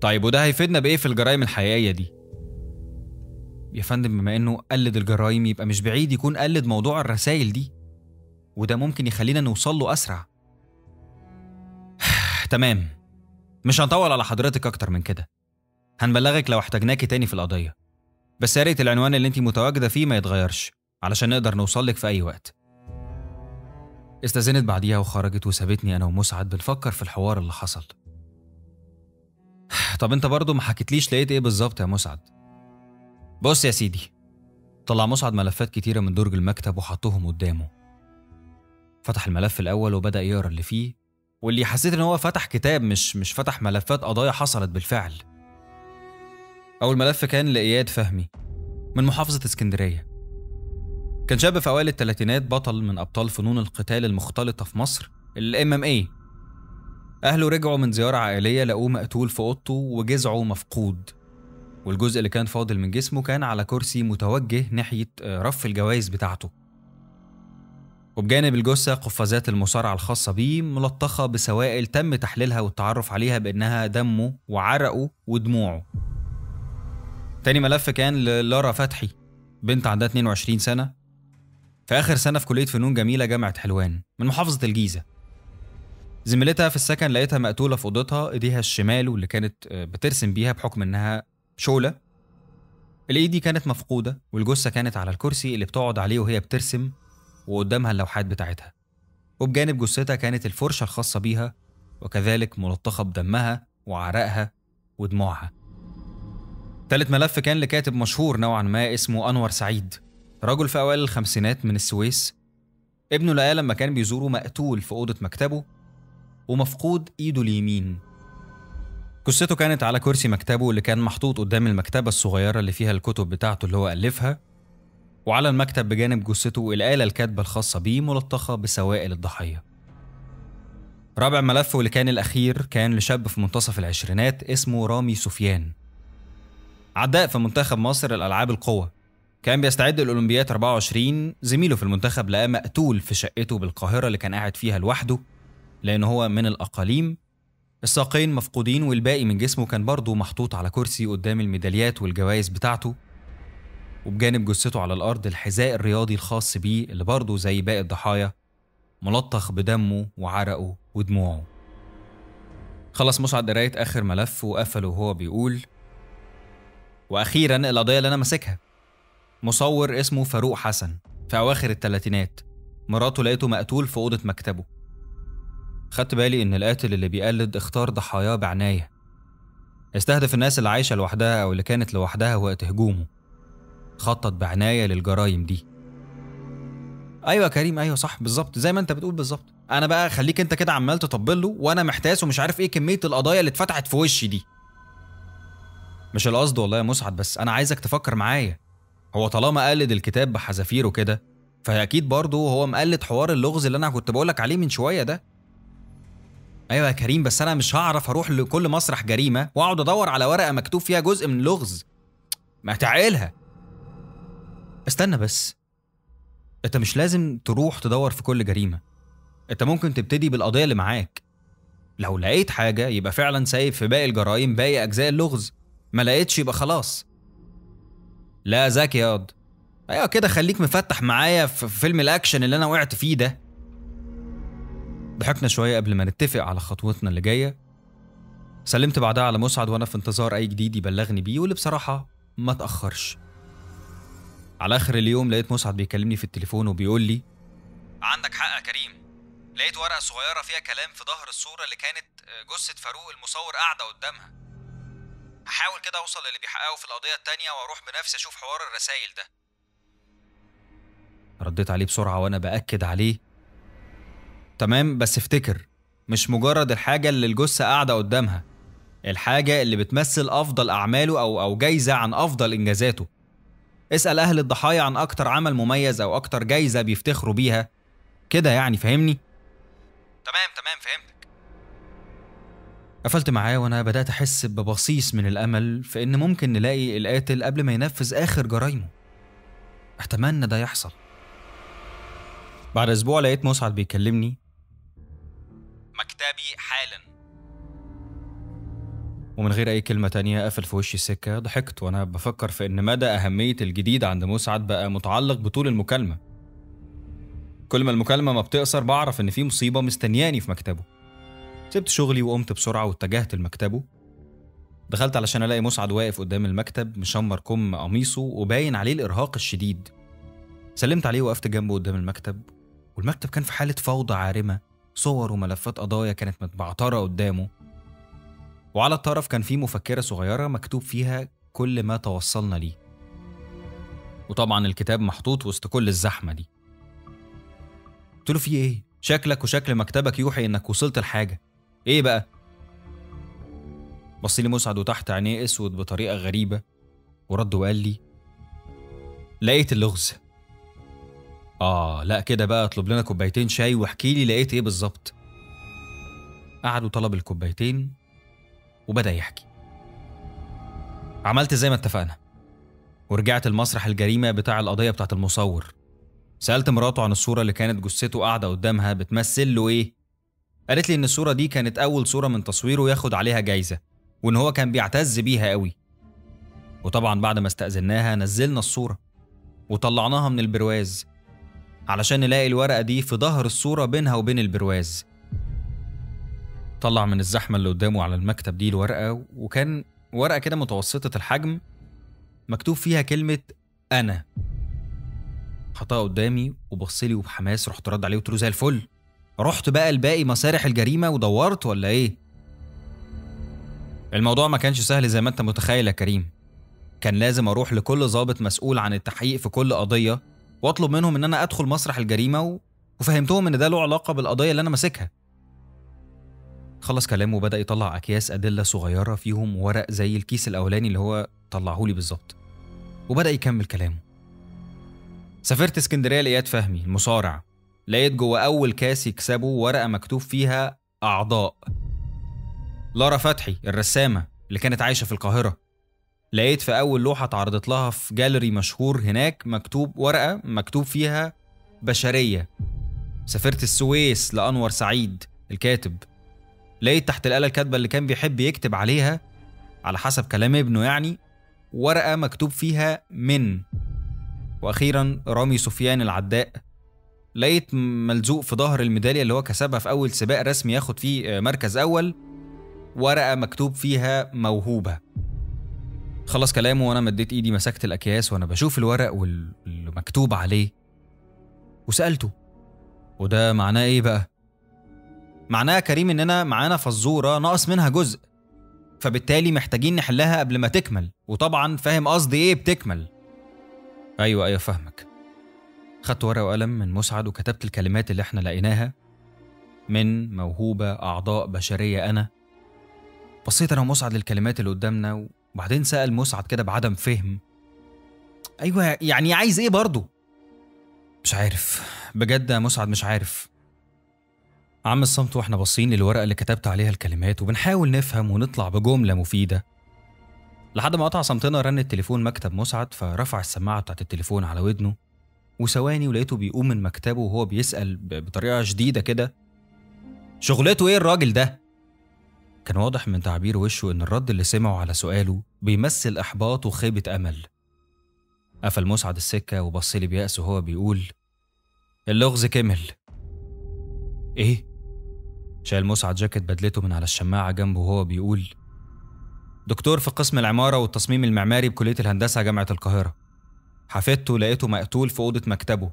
طيب وده هيفيدنا بإيه في الجرائم الحقيقية دي؟ يا فندم بما إنه قلد الجرائم يبقى مش بعيد يكون قلد موضوع الرسائل دي، وده ممكن يخلينا نوصل له أسرع. تمام، مش هنطول على حضرتك أكتر من كده، هنبلغك لو احتاجناكي تاني في القضية، بس يا ريت العنوان اللي انتي متواجدة فيه ما يتغيرش، علشان نقدر نوصل لك في أي وقت. استأذنت بعديها وخرجت وسابتني أنا ومسعد بنفكر في الحوار اللي حصل. طب أنت برضو ما حكيتليش لقيت إيه بالظبط يا مسعد؟ بص يا سيدي، طلع مسعد ملفات كتيرة من درج المكتب وحطهم قدامه. فتح الملف الأول وبدأ يقرأ اللي فيه، واللي حسيت إن هو فتح كتاب مش مش فتح ملفات قضايا حصلت بالفعل. أول ملف كان لإياد فهمي من محافظة اسكندرية. كان شاب في أوائل الثلاثينات، بطل من أبطال فنون القتال المختلطة في مصر الإم إم إيه. أهله رجعوا من زيارة عائلية لقوه مقتول في أوضته وجذعه مفقود، والجزء اللي كان فاضل من جسمه كان على كرسي متوجه ناحية رف الجوائز بتاعته، وبجانب الجثة قفازات المصارعة الخاصة بيه ملطخة بسوائل تم تحليلها والتعرف عليها بأنها دمه وعرقه ودموعه. تاني ملف كان لارا فتحي، بنت عندها اتنين وعشرين سنة، في آخر سنة في كلية فنون جميلة جامعة حلوان من محافظة الجيزة. زميلتها في السكن لقيتها مقتولة في أوضتها، إيديها الشمال واللي كانت بترسم بيها بحكم إنها شولة، الإيد دي كانت مفقودة، والجثة كانت على الكرسي اللي بتقعد عليه وهي بترسم وقدامها اللوحات بتاعتها، وبجانب جثتها كانت الفرشة الخاصة بيها وكذلك ملطخة بدمها وعرقها ودموعها. تالت ملف كان لكاتب مشهور نوعا ما اسمه أنور سعيد، رجل في أوائل الخمسينات من السويس. ابنه لقاه لما كان بيزوره مقتول في أوضة مكتبه ومفقود إيده اليمين. قصته كانت على كرسي مكتبه اللي كان محطوط قدام المكتبة الصغيرة اللي فيها الكتب بتاعته اللي هو ألفها، وعلى المكتب بجانب جثته الآلة الكاتبة الخاصة بيه ملطخة بسوائل الضحية. رابع ملف واللي كان الأخير كان لشاب في منتصف العشرينات اسمه رامي سفيان، عداء في منتخب مصر الألعاب القوى، كان بيستعد الأولمبيات أربعة وعشرين. زميله في المنتخب لقاه مقتول في شقته بالقاهرة اللي كان قاعد فيها لوحده لأن هو من الأقاليم، الساقين مفقودين والباقي من جسمه كان برضه محطوط على كرسي قدام الميداليات والجوائز بتاعته، وبجانب جثته على الأرض الحذاء الرياضي الخاص بيه اللي برضه زي باقي الضحايا ملطخ بدمه وعرقه ودموعه. خلص مسعد قراية آخر ملف وقفله وهو بيقول: وأخيرا القضية اللي أنا ماسكها، مصور اسمه فاروق حسن في أواخر الثلاثينات، مراته لقيته مقتول في أوضة مكتبه. خدت بالي إن القاتل اللي بيقلد اختار ضحاياه بعناية، استهدف الناس اللي عايشة لوحدها أو اللي كانت لوحدها وقت هجومه، خطط بعناية للجرايم دي. أيوة يا كريم، أيوة صح بالظبط زي ما أنت بتقول بالظبط. أنا بقى خليك أنت كده عمال تطبله وأنا محتاس ومش عارف إيه كمية القضايا اللي اتفتحت في وشي دي. مش القصد والله يا مسعد، بس أنا عايزك تفكر معايا، هو طالما قلد الكتاب بحذافيره كده فأكيد برضه هو مقلد حوار اللغز اللي أنا كنت بقولك عليه من شوية ده. أيوة يا كريم، بس أنا مش هعرف أروح لكل مسرح جريمة وأقعد أدور على ورقة مكتوب فيها جزء من اللغز، ما تعقلها. استنى بس، أنت مش لازم تروح تدور في كل جريمة، أنت ممكن تبتدي بالقضية اللي معاك، لو لقيت حاجة يبقى فعلا سايب في باقي الجرائم باقي أجزاء اللغز، ما لقيتش يبقى خلاص. لا ذكي يا واد، ايوه كده خليك مفتح معايا في فيلم الاكشن اللي انا وقعت فيه ده. ضحكنا شويه قبل ما نتفق على خطوتنا اللي جايه. سلمت بعدها على مسعد وانا في انتظار اي جديد يبلغني بيه، واللي بصراحه ما تاخرش. على اخر اليوم لقيت مسعد بيكلمني في التليفون وبيقول لي: عندك حق يا كريم، لقيت ورقه صغيره فيها كلام في ظهر الصوره اللي كانت جثه فاروق المصور قاعده قدامها، هحاول كده اوصل للي بيحققه في القضية التانية واروح بنفسي اشوف حوار الرسايل ده. رديت عليه بسرعة وانا باكد عليه: تمام، بس افتكر مش مجرد الحاجة اللي الجثة قاعدة قدامها، الحاجة اللي بتمثل افضل اعماله او او جايزة عن افضل انجازاته. اسأل اهل الضحايا عن اكتر عمل مميز او اكتر جايزة بيفتخروا بيها كده، يعني فاهمني؟ تمام تمام فهمت. قفلت معاه وانا بدأت احس ببصيص من الامل في ان ممكن نلاقي القاتل قبل ما ينفذ اخر جرايمه، اتمنى ده يحصل. بعد اسبوع لقيت مسعد بيكلمني: مكتبي حالا. ومن غير اي كلمة تانية قفل في وشي السكة. ضحكت وانا بفكر في ان مدى اهمية الجديد عند مسعد بقى متعلق بطول المكالمة، كل ما المكالمة ما بتقصر بعرف ان في مصيبة مستنياني في مكتبه. سبت شغلي وقمت بسرعة واتجهت لمكتبه. دخلت علشان ألاقي مسعد واقف قدام المكتب مشمر كم قميصه وباين عليه الإرهاق الشديد، سلمت عليه وقفت جنبه قدام المكتب، والمكتب كان في حالة فوضى عارمة، صور وملفات قضايا كانت متبعترة قدامه، وعلى الطرف كان في مفكرة صغيرة مكتوب فيها كل ما توصلنا ليه، وطبعا الكتاب محطوط وسط كل الزحمة دي. قلت له في ايه؟ شكلك وشكل مكتبك يوحي انك وصلت لحاجة، ايه بقى؟ بص لي مسعد وتحت عينيه اسود بطريقة غريبة، ورد وقال لي لقيت اللغز. آه لا كده بقى، اطلب لنا كوبايتين شاي واحكي لي لقيت ايه بالظبط. قعد وطلب الكوبايتين وبدأ يحكي. عملت زي ما اتفقنا، ورجعت المسرح الجريمة بتاع القضية بتاعت المصور. سألت مراته عن الصورة اللي كانت جثته قاعدة قدامها بتمثل له ايه؟ قالت لي ان الصورة دي كانت أول صورة من تصويره ياخد عليها جايزة، وان هو كان بيعتز بيها قوي. وطبعا بعد ما استأذناها نزلنا الصورة وطلعناها من البرواز، علشان نلاقي الورقة دي في ظهر الصورة بينها وبين البرواز. طلع من الزحمة اللي قدامه على المكتب دي الورقة، وكان ورقة كده متوسطة الحجم مكتوب فيها كلمة أنا. حطها قدامي وبصلي وبحماس رحت رد عليه وقلت له زي الفل. رحت بقى الباقي مسارح الجريمة ودورت ولا إيه؟ الموضوع ما كانش سهل زي ما أنت متخيل يا كريم. كان لازم أروح لكل ضابط مسؤول عن التحقيق في كل قضية واطلب منهم ان انا ادخل مسرح الجريمه و... وفهمتهم ان ده له علاقه بالقضيه اللي انا ماسكها. خلص كلامه وبدا يطلع اكياس ادله صغيره فيهم ورق زي الكيس الاولاني اللي هو طلعهولي بالظبط، وبدا يكمل كلامه. سافرت اسكندريه لاياد فهمي المصارع، لقيت جوه اول كاس يكسبه ورقه مكتوب فيها اعضاء. لارا فتحي الرسامه اللي كانت عايشه في القاهره، لقيت في أول لوحة اتعرضت لها في جاليري مشهور هناك مكتوب ورقة مكتوب فيها بشرية. سافرت السويس لأنور سعيد الكاتب، لقيت تحت الآلة الكاتبة اللي كان بيحب يكتب عليها على حسب كلام ابنه يعني ورقة مكتوب فيها من. وأخيرا رامي سفيان العداء، لقيت ملزوق في ظهر الميدالية اللي هو كسبها في أول سباق رسمي ياخد فيه مركز أول ورقة مكتوب فيها موهوبة. خلص كلامه وانا مديت ايدي مسكت الاكياس وانا بشوف الورق واللي مكتوب عليه، وسالته وده معناه ايه بقى؟ معناه كريم اننا معانا فزوره ناقص منها جزء، فبالتالي محتاجين نحلها قبل ما تكمل، وطبعا فاهم قصدي ايه بتكمل. ايوه ايوه فاهمك. خدت ورقه وقلم من مسعد وكتبت الكلمات اللي احنا لقيناها، من موهوبه اعضاء بشريه انا. بصيت انا ومسعد للكلمات اللي قدامنا و... وبعدين سأل مسعد كده بعدم فهم، أيوة يعني عايز إيه برضه؟ مش عارف بجد يا مسعد مش عارف. عم الصمت وإحنا باصين للورقة اللي كتبت عليها الكلمات وبنحاول نفهم ونطلع بجملة مفيدة، لحد ما قطع صمتنا رن التليفون مكتب مسعد، فرفع السماعة بتاعت التليفون على ودنه وثواني ولقيته بيقوم من مكتبه وهو بيسأل بطريقة شديدة كده، شغلته إيه الراجل ده؟ كان واضح من تعبير وشه إن الرد اللي سمعه على سؤاله بيمثل إحباط وخيبة أمل. قفل مسعد السكة وبصلي بيأس وهو بيقول اللغز كمل. إيه؟ شال مسعد جاكيت بدلته من على الشماعة جنبه وهو بيقول دكتور في قسم العمارة والتصميم المعماري بكلية الهندسة جامعة القاهرة. حفيدته لقيته مقتول في أوضة مكتبه،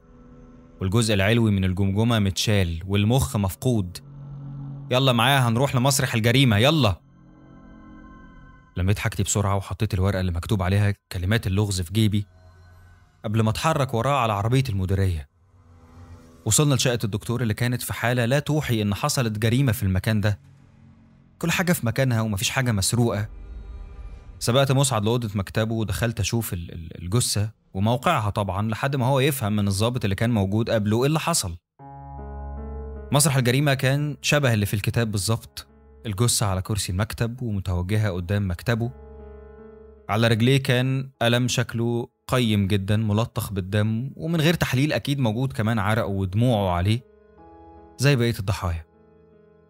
والجزء العلوي من الجمجمة متشال والمخ مفقود. يلا معايا هنروح لمسرح الجريمة يلا. لميت حاجتي بسرعة وحطيت الورقة اللي مكتوب عليها كلمات اللغز في جيبي قبل ما اتحرك وراه على عربية المديرية. وصلنا لشقة الدكتور اللي كانت في حالة لا توحي إن حصلت جريمة في المكان ده، كل حاجة في مكانها ومفيش حاجة مسروقة. سبقت مسعد لأوضة مكتبه ودخلت أشوف الجثة وموقعها طبعا لحد ما هو يفهم من الضابط اللي كان موجود قبله إيه اللي حصل. مسرح الجريمة كان شبه اللي في الكتاب بالظبط، الجثة على كرسي المكتب ومتوجهة قدام مكتبه، على رجليه كان قلم شكله قيم جدا ملطخ بالدم، ومن غير تحليل أكيد موجود كمان عرقه ودموعه عليه زي بقية الضحايا.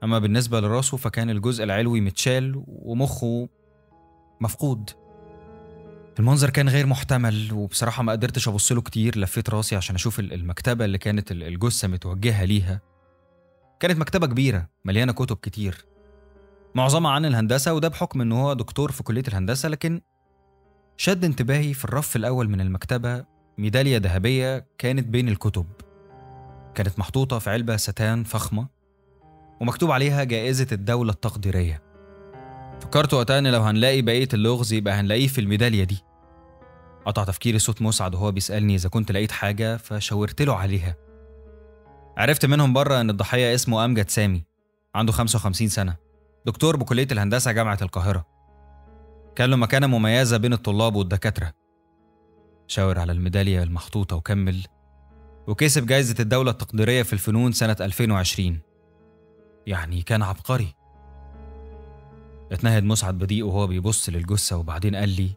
أما بالنسبة لراسه فكان الجزء العلوي متشال ومخه مفقود. المنظر كان غير محتمل، وبصراحة ما قدرتش أبصله كتير. لفيت راسي عشان أشوف المكتبة اللي كانت الجثة متوجهة ليها، كانت مكتبة كبيرة مليانة كتب كتير معظمها عن الهندسة، وده بحكم إن هو دكتور في كلية الهندسة. لكن شد انتباهي في الرف الأول من المكتبة ميدالية ذهبية كانت بين الكتب، كانت محطوطة في علبة ستان فخمة ومكتوب عليها جائزة الدولة التقديرية. فكرت وقتها إن لو هنلاقي بقية اللغز يبقى هنلاقيه في الميدالية دي. قطع تفكيري صوت مسعد وهو بيسألني إذا كنت لقيت حاجة، فشاورت له عليها. عرفت منهم بره إن الضحية اسمه أمجد سامي، عنده خمسة وخمسين سنة، دكتور بكلية الهندسة جامعة القاهرة، كان له مكانة مميزة بين الطلاب والدكاترة. شاور على الميدالية المحطوطة وكمل، وكسب جائزة الدولة التقديرية في الفنون سنة ألفين وعشرين. يعني كان عبقري. اتنهد مسعد بضيق وهو بيبص للجثة، وبعدين قال لي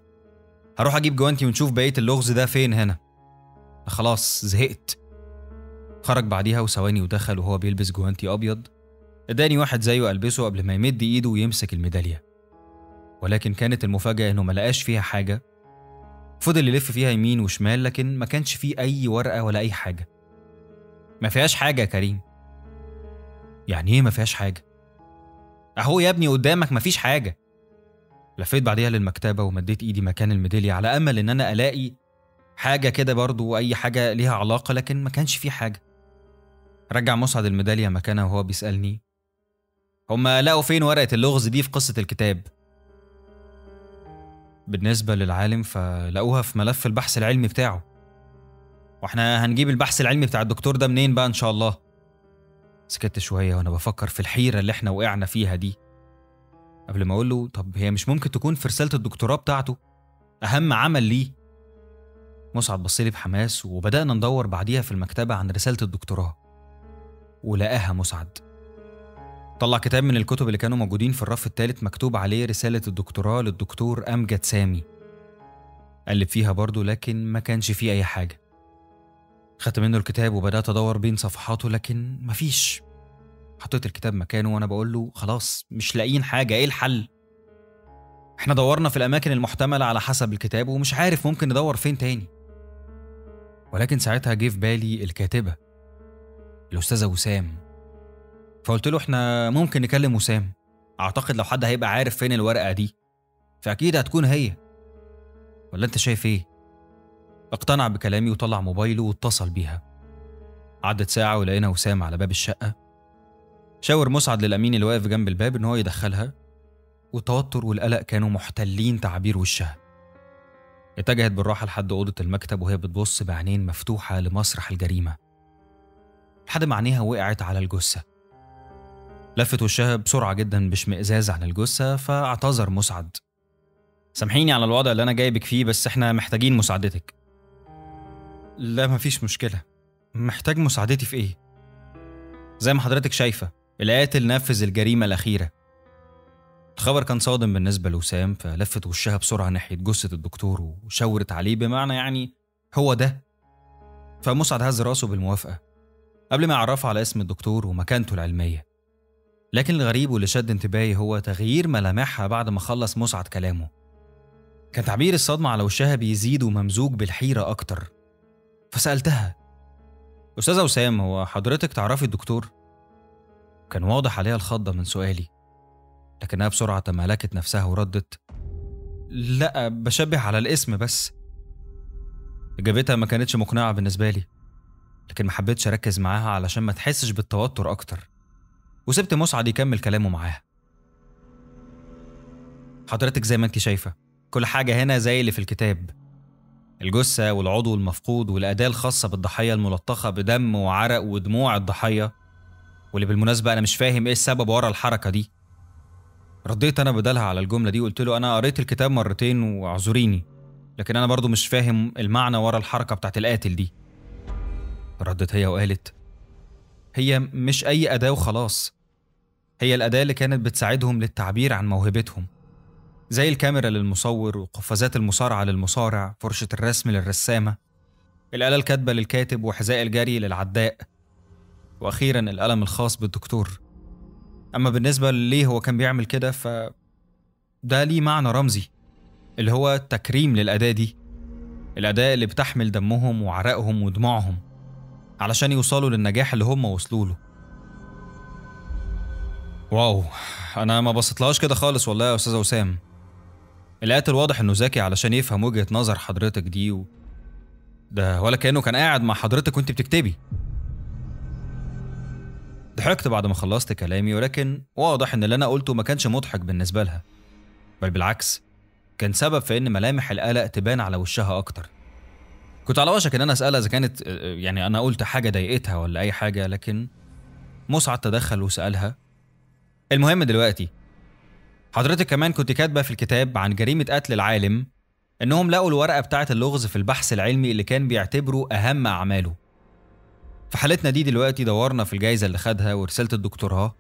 هروح أجيب جوانتي ونشوف بقية اللغز ده فين هنا. خلاص زهقت. خرج بعديها وثواني ودخل وهو بيلبس جوانتي أبيض، اداني واحد زيه ألبسه قبل ما يمد إيده ويمسك الميدالية. ولكن كانت المفاجأة إنه ما لقاش فيها حاجة. فضل يلف فيها يمين وشمال لكن ما كانش فيه أي ورقة ولا أي حاجة. ما فيهاش حاجة يا كريم. يعني إيه ما فيهاش حاجة؟ أهو يا ابني قدامك ما فيش حاجة. لفيت بعديها للمكتبة ومديت إيدي مكان الميدالية على أمل إن أنا ألاقي حاجة كده برضو، أي حاجة ليها علاقة، لكن ما كانش فيه حاجة. رجع مسعد الميدالية مكانها وهو بيسألني هما لقوا فين ورقة اللغز دي في قصة الكتاب؟ بالنسبة للعالم فلقوها في ملف البحث العلمي بتاعه. واحنا هنجيب البحث العلمي بتاع الدكتور ده منين بقى إن شاء الله؟ سكت شوية وأنا بفكر في الحيرة اللي احنا وقعنا فيها دي، قبل ما أقول له طب هي مش ممكن تكون في رسالة الدكتوراه بتاعته، أهم عمل ليه. مسعد بصلي بحماس وبدأنا ندور بعديها في المكتبة عن رسالة الدكتوراه، ولقاها مسعد. طلع كتاب من الكتب اللي كانوا موجودين في الرف الثالث مكتوب عليه رسالة الدكتوراه للدكتور أمجد سامي. قلب فيها برضه لكن ما كانش فيه أي حاجة. خدت منه الكتاب وبدأت أدور بين صفحاته لكن مفيش. حطيت الكتاب مكانه وأنا بقول له خلاص مش لاقيين حاجة، إيه الحل؟ إحنا دورنا في الأماكن المحتملة على حسب الكتاب ومش عارف ممكن ندور فين تاني. ولكن ساعتها جه في بالي الكاتبة الأستاذة وسام، فقلت له إحنا ممكن نكلم وسام، أعتقد لو حد هيبقى عارف فين الورقة دي فأكيد هتكون هي، ولا أنت شايف إيه؟ اقتنع بكلامي وطلع موبايله واتصل بيها. عدت ساعة ولقينا وسام على باب الشقة. شاور مسعد للأمين اللي واقف جنب الباب إن هو يدخلها، والتوتر والقلق كانوا محتلين تعابير وشها. اتجهت بالراحة لحد أوضة المكتب وهي بتبص بعينين مفتوحة لمسرح الجريمة، لحد ما عينيها وقعت على الجثة. لفت وشها بسرعة جدا باشمئزاز عن الجثة، فاعتذر مسعد. سامحيني على الوضع اللي أنا جايبك فيه بس إحنا محتاجين مساعدتك. لا مفيش مشكلة. محتاج مساعدتي في إيه؟ زي ما حضرتك شايفة القاتل نفذ الجريمة الأخيرة. الخبر كان صادم بالنسبة لوسام، فلفت وشها بسرعة ناحية جثة الدكتور وشاورت عليه، بمعنى يعني هو ده. فمسعد هز راسه بالموافقة قبل ما يعرفها على اسم الدكتور ومكانته العلمية. لكن الغريب واللي شد انتباهي هو تغيير ملامحها بعد ما خلص مسعد كلامه. كان تعبير الصدمة على وشها بيزيد وممزوج بالحيرة أكتر. فسألتها أستاذة وسام، هو حضرتك تعرفي الدكتور؟ كان واضح عليها الخضة من سؤالي، لكنها بسرعة تمالكت نفسها وردت لأ، بشبه على الاسم بس. إجابتها ما كانتش مقنعة بالنسبة لي، لكن ما حبيتش أركز معاها علشان ما تحسش بالتوتر أكتر، وسبت مسعد يكمل كلامه معاها. حضرتك زي ما انت شايفة كل حاجة هنا زي اللي في الكتاب، الجثة والعضو المفقود والأداة الخاصة بالضحية الملطخة بدم وعرق ودموع الضحية، واللي بالمناسبة أنا مش فاهم إيه السبب ورا الحركة دي. رديت أنا بدلها على الجملة دي وقلت له أنا قريت الكتاب مرتين واعذريني، لكن أنا برضو مش فاهم المعنى ورا الحركة بتاعت القاتل دي. ردت هي وقالت هي مش أي أداة وخلاص، هي الأداة اللي كانت بتساعدهم للتعبير عن موهبتهم، زي الكاميرا للمصور وقفازات المصارعة للمصارع، فرشة الرسم للرسامة، الآلة الكاتبة للكاتب، وحذاء الجري للعداء، وأخيرا القلم الخاص بالدكتور. أما بالنسبة ليه هو كان بيعمل كده ف ده ليه معنى رمزي اللي هو تكريم للأداة دي، الأداة اللي بتحمل دمهم وعرقهم ودموعهم علشان يوصلوا للنجاح اللي هم وصلوا له. واو، انا ما بصيتلهاش كده خالص والله يا استاذه وسام. القاتل واضح انه ذكي علشان يفهم وجهه نظر حضرتك دي و... ده ولا كأنه كان قاعد مع حضرتك وانت بتكتبي. ضحكت بعد ما خلصت كلامي، ولكن واضح ان اللي انا قلته ما كانش مضحك بالنسبه لها، بل بالعكس كان سبب في ان ملامح القلق تبان على وشها اكتر. كنت على وشك ان انا اسالها اذا كانت يعني انا قلت حاجه ضايقتها ولا اي حاجه، لكن مسعد تدخل وسالها. المهم دلوقتي حضرتك كمان كنت كاتبه في الكتاب عن جريمه قتل العالم انهم لقوا الورقه بتاعه اللغز في البحث العلمي اللي كان بيعتبره اهم اعماله. في حالتنا دي دلوقتي دورنا في الجايزه اللي خدها ورساله الدكتوراه،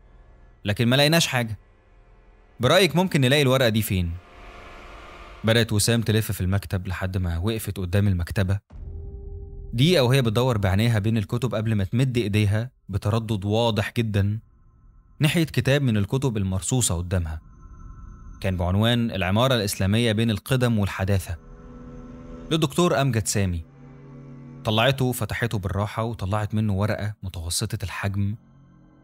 لكن ما لقيناش حاجه. برايك ممكن نلاقي الورقه دي فين؟ بدأت وسام تلف في المكتب لحد ما وقفت قدام المكتبة دي، أو هي بتدور بعينيها بين الكتب قبل ما تمد إيديها بتردد واضح جدا ناحية كتاب من الكتب المرصوصة قدامها، كان بعنوان العمارة الإسلامية بين القدم والحداثة للدكتور أمجد سامي. طلعته فتحته بالراحة وطلعت منه ورقة متوسطة الحجم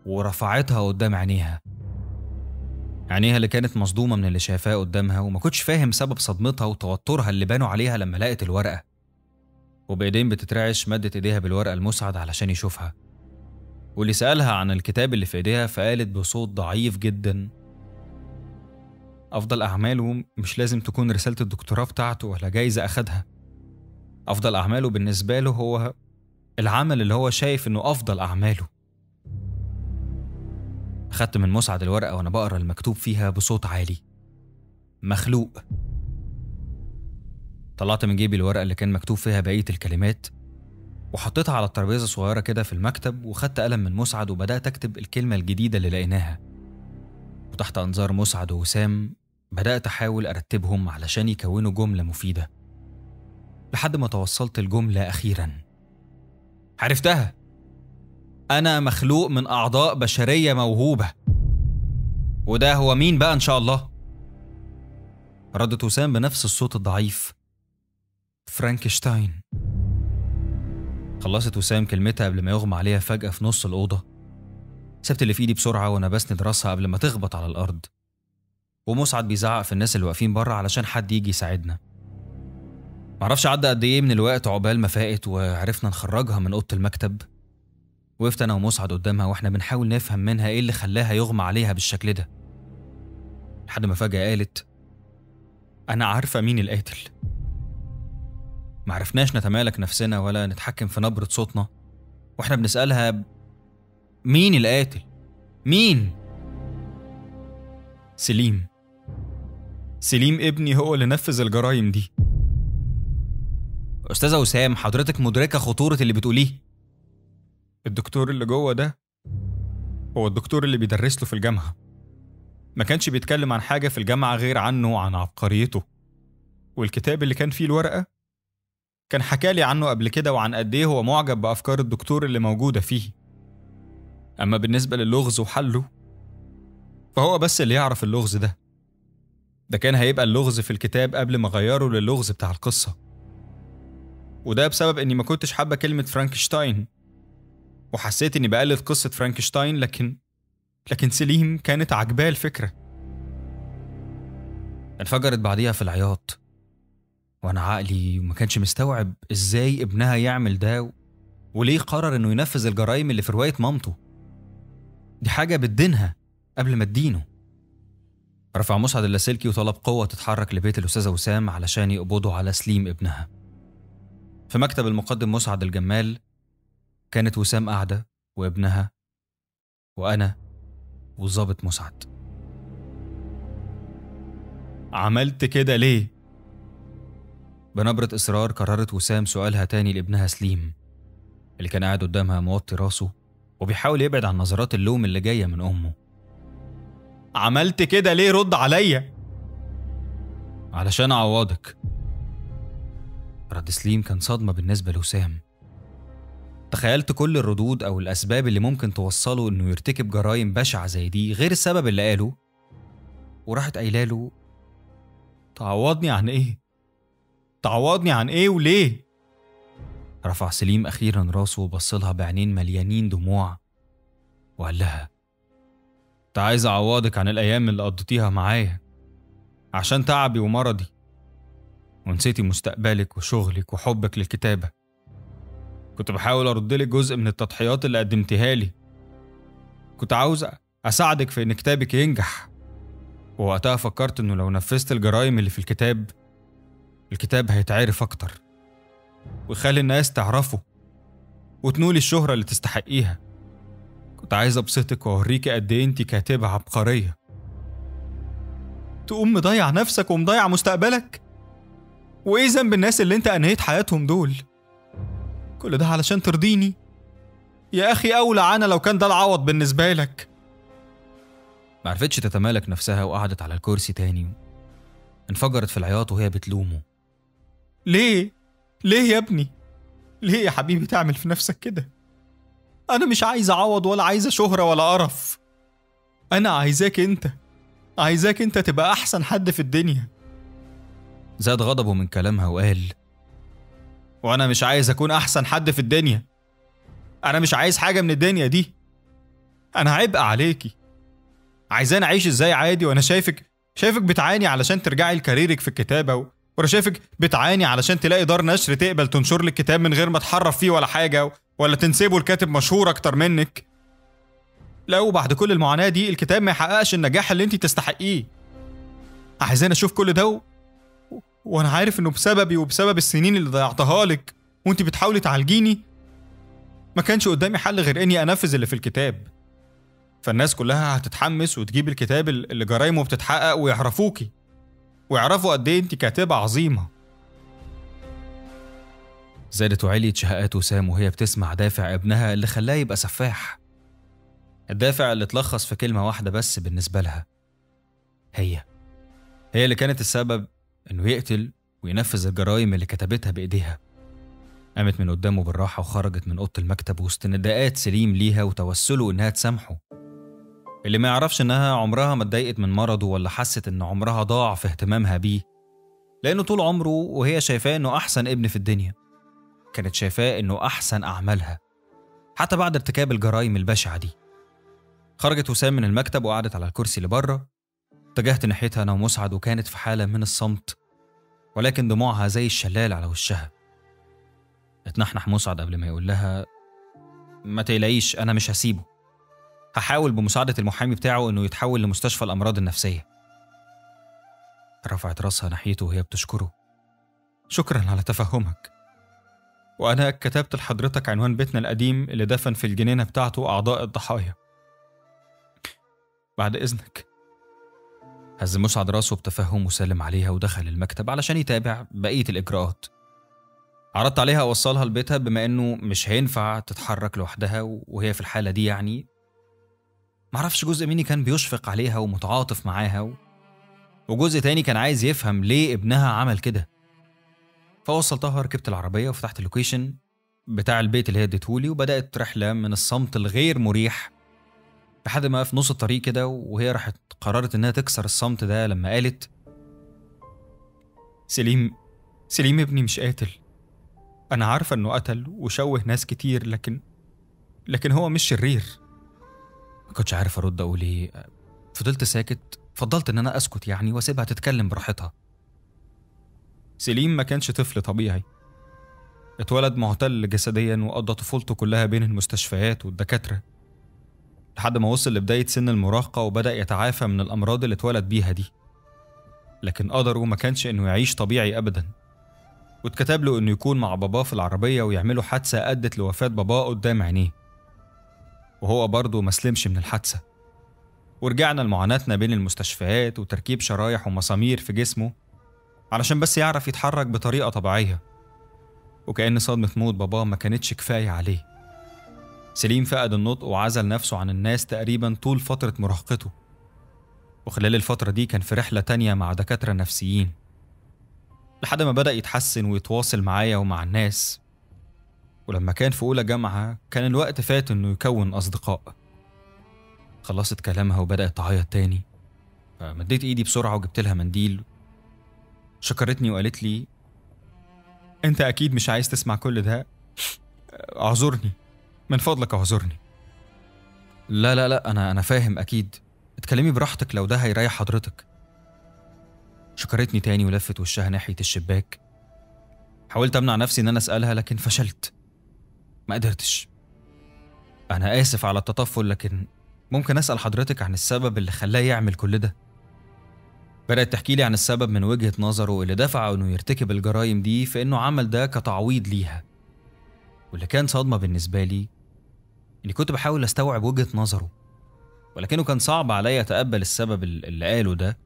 ورفعتها قدام عينيها. عينيها اللي كانت مصدومه من اللي شافاه قدامها، وما كنتش فاهم سبب صدمتها وتوترها اللي بانوا عليها لما لقت الورقه. وبايدين بتترعش مدت ايديها بالورقه لمسعد علشان يشوفها، واللي سالها عن الكتاب اللي في ايديها فقالت بصوت ضعيف جدا: افضل اعماله مش لازم تكون رساله الدكتوراه بتاعته ولا جايزه اخدها. افضل اعماله بالنسبه له هو العمل اللي هو شايف انه افضل اعماله. أخدت من مسعد الورقة وأنا بقرأ المكتوب فيها بصوت عالي: مخلوق. طلعت من جيبي الورقة اللي كان مكتوب فيها بقية الكلمات وحطيتها على الترابيزة الصغيرة كده في المكتب، وخدت قلم من مسعد وبدأت أكتب الكلمة الجديدة اللي لقيناها. وتحت أنظار مسعد ووسام بدأت أحاول أرتبهم علشان يكونوا جملة مفيدة، لحد ما توصلت الجملة أخيرا. عرفتها: أنا مخلوق من أعضاء بشرية موهوبة. وده هو مين بقى إن شاء الله؟ ردت وسام بنفس الصوت الضعيف: فرانكشتاين. خلصت وسام كلمتها قبل ما يغمى عليها فجأة في نص الأوضة. سبت اللي في إيدي بسرعة وأنا بسند راسها قبل ما تخبط على الأرض، ومسعد بيزعق في الناس اللي واقفين بره علشان حد يجي يساعدنا. معرفش عدى قد إيه من الوقت عقبال ما فاقت وعرفنا نخرجها من أوضة المكتب. وقفت أنا ومسعد قدامها وإحنا بنحاول نفهم منها إيه اللي خلاها يغمى عليها بالشكل ده، لحد ما فجأة قالت: أنا عارفة مين القاتل. معرفناش نتمالك نفسنا ولا نتحكم في نبرة صوتنا وإحنا بنسألها: مين القاتل؟ مين؟ سليم. سليم ابني هو اللي نفذ الجرايم دي. أستاذة وسام، حضرتك مدركة خطورة اللي بتقوليه؟ الدكتور اللي جوه ده هو الدكتور اللي بيدرس له في الجامعة، ما كانش بيتكلم عن حاجة في الجامعة غير عنه وعن عبقريته، والكتاب اللي كان فيه الورقة كان حكالي عنه قبل كده وعن قد ايه هو معجب بأفكار الدكتور اللي موجودة فيه. أما بالنسبة للغز وحله فهو بس اللي يعرف اللغز ده. ده كان هيبقى اللغز في الكتاب قبل ما غيره للغز بتاع القصة، وده بسبب إني ما كنتش حابة كلمة فرانكشتاين وحسيت اني بقلد قصه فرانكشتاين، لكن لكن سليم كانت عجباه الفكره. انفجرت بعديها في العياط، وانا عقلي ما كانش مستوعب ازاي ابنها يعمل ده وليه قرر انه ينفذ الجرايم اللي في روايه مامته. دي حاجه بتدينها قبل ما تدينه. رفع مسعد اللاسلكي وطلب قوه تتحرك لبيت الاستاذه وسام علشان يقبضوا على سليم ابنها. في مكتب المقدم مسعد الجمال كانت وسام قاعدة وابنها وأنا والظابط مسعد. عملت كده ليه؟ بنبرة إصرار قررت وسام سؤالها تاني لابنها سليم اللي كان قاعد قدامها موطي راسه وبيحاول يبعد عن نظرات اللوم اللي جاية من أمه. عملت كده ليه؟ رد عليا. علشان أعوضك. رد سليم كان صدمة بالنسبة لوسام. تخيلت كل الردود أو الأسباب اللي ممكن توصله إنه يرتكب جرائم بشعة زي دي غير السبب اللي قاله، وراحت قايلة له: تعوضني عن إيه؟ تعوضني عن إيه وليه؟ رفع سليم أخيرا راسه وبصلها بعينين مليانين دموع وقال لها: أنت عايز أعوضك عن الأيام اللي قضيتيها معايا عشان تعبي ومرضي، ونسيتي مستقبلك وشغلك وحبك للكتابة. كنت بحاول ارد لك جزء من التضحيات اللي قدمتها لي. كنت عاوز اساعدك في ان كتابك ينجح، ووقتها فكرت انه لو نفذت الجرائم اللي في الكتاب الكتاب هيتعرف اكتر ويخلي الناس تعرفه وتنولي الشهرة اللي تستحقيها. كنت عايز ابسطك واوريكي قد ايه انتي كاتبة عبقرية. تقوم مضيع نفسك ومضيع مستقبلك؟ وايه ذنب الناس اللي انت انهيت حياتهم دول؟ كل ده علشان ترضيني؟ يا اخي اولى عنا لو كان ده العوض بالنسبة لك. معرفتش تتمالك نفسها وقعدت على الكرسي تاني، انفجرت في العياط وهي بتلومه. ليه؟ ليه يا ابني؟ ليه يا حبيبي تعمل في نفسك كده؟ أنا مش عايز أعوض ولا عايزة شهرة ولا قرف. أنا عايزاك أنت، عايزاك أنت تبقى أحسن حد في الدنيا. زاد غضبه من كلامها وقال: وأنا مش عايز أكون أحسن حد في الدنيا. أنا مش عايز حاجة من الدنيا دي. أنا عبء عليكي. عايزاني أعيش إزاي عادي وأنا شايفك شايفك بتعاني علشان ترجعي لكاريرك في الكتابة، و... وانا شايفك بتعاني علشان تلاقي دار نشر تقبل تنشر لك كتاب من غير ما تحرف فيه ولا حاجه، ولا تنسبه لكاتب مشهور اكتر منك. لو بعد كل المعاناه دي الكتاب ما يحققش النجاح اللي انت تستحقيه. عايزاني اشوف كل ده و... وانا عارف انه بسببي وبسبب السنين اللي ضيعتها لك وانت بتحاولي تعالجيني، ما كانش قدامي حل غير اني انفذ اللي في الكتاب. فالناس كلها هتتحمس وتجيب الكتاب اللي جرايمه بتتحقق ويعرفوكي ويعرفوا قد ايه انت كاتبه عظيمه. زادت وعليت شهقات وسام وهي بتسمع دافع ابنها اللي خلاه يبقى سفاح، الدافع اللي اتلخص في كلمه واحده بس بالنسبه لها، هي هي اللي كانت السبب انه يقتل وينفذ الجرايم اللي كتبتها بايديها. قامت من قدامه بالراحه وخرجت من اوضه المكتب وسط نداءات سليم ليها وتوسله انها تسامحه، اللي ما يعرفش انها عمرها ما اتضايقت من مرضه ولا حست ان عمرها ضاع في اهتمامها بيه، لانه طول عمره وهي شايفاه انه احسن ابن في الدنيا، كانت شايفاه انه احسن اعمالها حتى بعد ارتكاب الجرائم البشعه دي. خرجت وسام من المكتب وقعدت على الكرسي اللي بره. اتجهت ناحيتها انا ومسعد وكانت في حاله من الصمت، ولكن دموعها زي الشلال على وشها. اتنحنح مسعد قبل ما يقول لها: ما تقلقيش انا مش هسيبه، هحاول بمساعدة المحامي بتاعه إنه يتحول لمستشفى الأمراض النفسية. رفعت راسها ناحيته وهي بتشكره: شكرا على تفهمك، وأنا كتبت لحضرتك عنوان بيتنا القديم اللي دفن في الجنينة بتاعته أعضاء الضحايا. بعد إذنك. هز مسعد راسه بتفهم وسلم عليها ودخل المكتب علشان يتابع بقية الإجراءات. عرضت عليها أوصلها لبيتها بما إنه مش هينفع تتحرك لوحدها وهي في الحالة دي، يعني معرفش جزء مني كان بيشفق عليها ومتعاطف معاها، و... وجزء تاني كان عايز يفهم ليه ابنها عمل كده. فوصلتها، ركبت العربية وفتحت اللوكيشن بتاع البيت اللي هي اديتهولي، وبدأت رحلة من الصمت الغير مريح لحد ما في نص الطريق كده وهي راحت قررت انها تكسر الصمت ده لما قالت: سليم سليم ابني مش قاتل. أنا عارفة إنه قتل وشوه ناس كتير، لكن لكن هو مش شرير. ما كنتش عارف ارد اقول ايه، فضلت ساكت، فضلت ان انا اسكت يعني واسيبها تتكلم براحتها. سليم ما كانش طفل طبيعي، اتولد معتل جسديا وقضى طفولته كلها بين المستشفيات والدكاتره لحد ما وصل لبدايه سن المراهقه وبدا يتعافى من الامراض اللي اتولد بيها دي، لكن قدره ما كانش انه يعيش طبيعي ابدا، واتكتب له انه يكون مع باباه في العربيه ويعملوا حادثه ادت لوفاه باباه قدام عينيه، وهو برضه ما سلمش من الحادثة. ورجعنا لمعاناتنا بين المستشفيات وتركيب شرايح ومسامير في جسمه علشان بس يعرف يتحرك بطريقة طبيعية، وكأن صدمة موت باباه ما كانتش كفاية عليه. سليم فقد النطق وعزل نفسه عن الناس تقريبا طول فترة مراهقته، وخلال الفترة دي كان في رحلة تانية مع دكاترة نفسيين لحد ما بدأ يتحسن ويتواصل معايا ومع الناس. ولما كان في أولى جامعة كان الوقت فات إنه يكون أصدقاء. خلصت كلامها وبدأت تعيط تاني، فمديت إيدي بسرعة وجبت لها منديل. شكرتني وقالت لي: أنت أكيد مش عايز تسمع كل ده، أعذرني من فضلك أعذرني. لا لا لا أنا أنا فاهم أكيد، اتكلمي براحتك لو ده هيريح حضرتك. شكرتني تاني ولفت وشها ناحية الشباك. حاولت أمنع نفسي إن أنا أسألها لكن فشلت. ما قدرتش. أنا آسف على التطفل، لكن ممكن أسأل حضرتك عن السبب اللي خلاه يعمل كل ده؟ بدأت تحكي لي عن السبب من وجهة نظره اللي دفعه إنه يرتكب الجرائم دي، في إنه عمل ده كتعويض ليها. واللي كان صدمة بالنسبة لي إني كنت بحاول أستوعب وجهة نظره، ولكنه كان صعب عليا أتقبل السبب اللي قاله ده،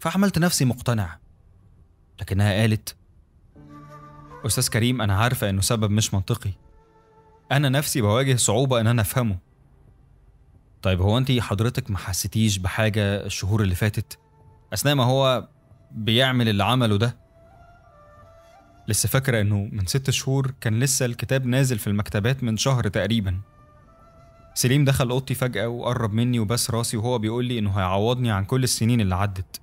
فعملت نفسي مقتنع. لكنها قالت: أستاذ كريم، أنا عارفة إنه سبب مش منطقي، أنا نفسي بواجه صعوبة إن أنا أفهمه. طيب هو أنت حضرتك ما حسيتيش بحاجة الشهور اللي فاتت أثناء ما هو بيعمل اللي عمله ده؟ لسه فاكرة إنه من ست شهور كان لسه الكتاب نازل في المكتبات من شهر تقريبا. سليم دخل أوضتي فجأة وقرب مني وبس راسي وهو بيقول لي إنه هيعوضني عن كل السنين اللي عدت،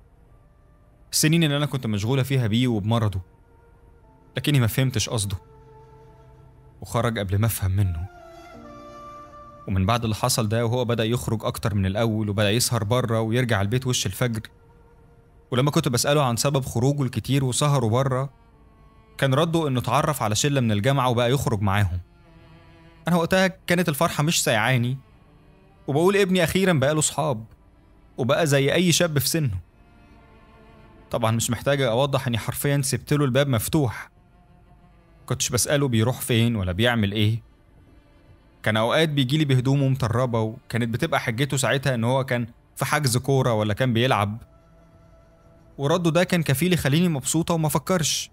السنين اللي أنا كنت مشغولة فيها بيه وبمرضه، لكني ما فهمتش قصده وخرج قبل ما أفهم منه. ومن بعد اللي حصل ده وهو بدأ يخرج أكتر من الأول وبدأ يسهر بره ويرجع البيت وش الفجر، ولما كنت بسأله عن سبب خروجه الكتير وسهره بره كان رده إنه اتعرف على شلة من الجامعة وبقى يخرج معاهم. أنا وقتها كانت الفرحة مش سايعاني وبقول ابني أخيرا بقى له صحاب وبقى زي أي شاب في سنه. طبعا مش محتاجة أوضح إني حرفيا سبت له الباب مفتوح، كنتش بسأله بيروح فين ولا بيعمل إيه. كان أوقات بيجيلي بهدومه مطربة وكانت بتبقى حجته ساعتها إن هو كان في حجز كورة ولا كان بيلعب، ورده ده كان كفيل يخليني مبسوطة وما فكرش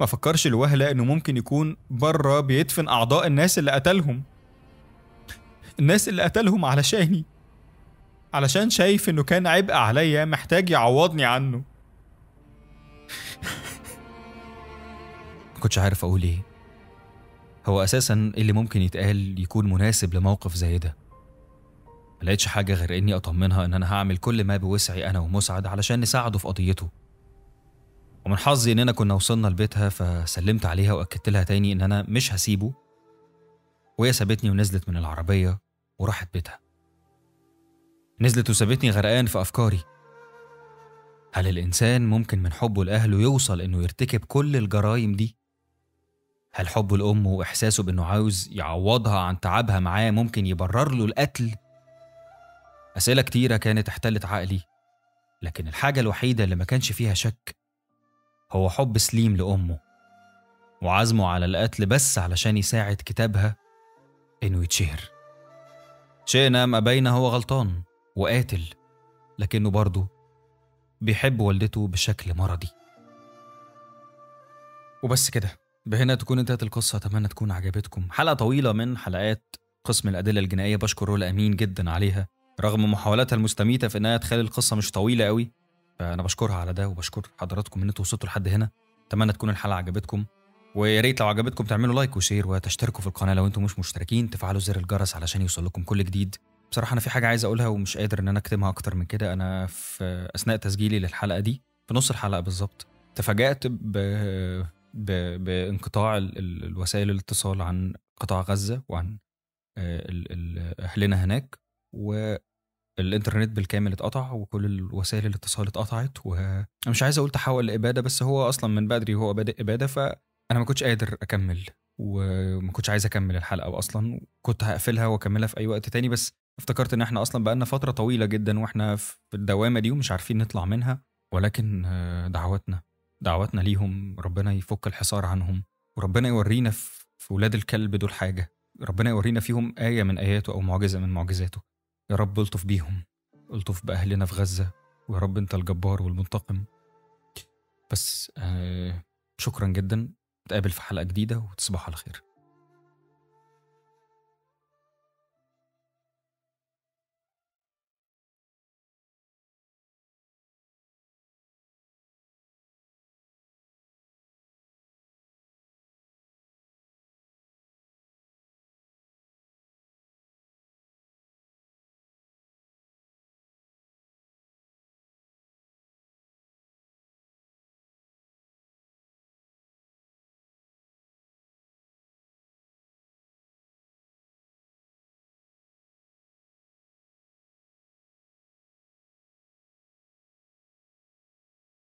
ما فكرش الوهلة إنه ممكن يكون بره بيدفن أعضاء الناس اللي قتلهم الناس اللي قتلهم علشاني، علشان شايف إنه كان عبء عليا محتاج يعوضني عنه. ما كنتش عارف أقول إيه، هو أساسا اللي ممكن يتقال يكون مناسب لموقف زي ده. ما لقيتش حاجة غير إني أطمنها إن أنا هعمل كل ما بوسعي أنا ومسعد علشان نساعده في قضيته. ومن حظي إننا كنا وصلنا لبيتها فسلمت عليها وأكدت لها تاني إن أنا مش هسيبه، وهي سابتني ونزلت من العربية وراحت بيتها. نزلت وسابتني غرقان في أفكاري. هل الإنسان ممكن من حبه لأهله يوصل إنه يرتكب كل الجرائم دي؟ هل حبه لأمه وإحساسه بإنه عاوز يعوضها عن تعبها معاه ممكن يبرر له القتل؟ أسئلة كتيرة كانت احتلت عقلي، لكن الحاجة الوحيدة اللي ما كانش فيها شك هو حب سليم لأمه وعزمه على القتل بس علشان يساعد كتابها إنه يتشهر. شئنا أم أبينا هو غلطان وقاتل، لكنه برضه بيحب والدته بشكل مرضي. وبس كده، بهنا تكون انتهت القصة. أتمنى تكون عجبتكم. حلقة طويلة من حلقات قسم الأدلة الجنائية، بشكر رول أمين جدا عليها رغم محاولاتها المستميتة في إنها تخلي القصة مش طويلة قوي، فأنا بشكرها على ده وبشكر حضراتكم إن انتوا وصلتوا لحد هنا. أتمنى تكون الحلقة عجبتكم، ويا ريت لو عجبتكم تعملوا لايك وشير وتشتركوا في القناة لو انتوا مش مشتركين، تفعلوا زر الجرس علشان يوصلكم كل جديد. بصراحة أنا في حاجة عايز أقولها ومش قادر إن أنا أكتمها أكتر من كده. أنا في أثناء تسجيلي للحلقة دي في نص الحلقة بالظبط تفاجأت ب... ب... بانقطاع ال... الوسائل الاتصال عن قطاع غزة وعن ال... ال... أهلنا هناك، و الانترنت بالكامل اتقطع وكل الوسائل الاتصال اتقطعت. وانا مش عايز اقول تحول لاباده، بس هو اصلا من بدري هو بادئ اباده، فانا ما كنتش قادر اكمل وما كنتش عايز اكمل الحلقه اصلا، كنت هقفلها واكملها في اي وقت تاني. بس افتكرت ان احنا اصلا بقالنا فتره طويله جدا واحنا في الدوامه دي ومش عارفين نطلع منها، ولكن دعواتنا دعواتنا ليهم ربنا يفك الحصار عنهم، وربنا يورينا في ولاد الكلب دول حاجه، ربنا يورينا فيهم ايه من اياته او معجزه من معجزاته. يا رب الطف بيهم، الطف بأهلنا في غزة، ويا رب أنت الجبار والمنتقم. بس آه شكرا جدا، نتقابل في حلقة جديدة وتصبحوا على خير.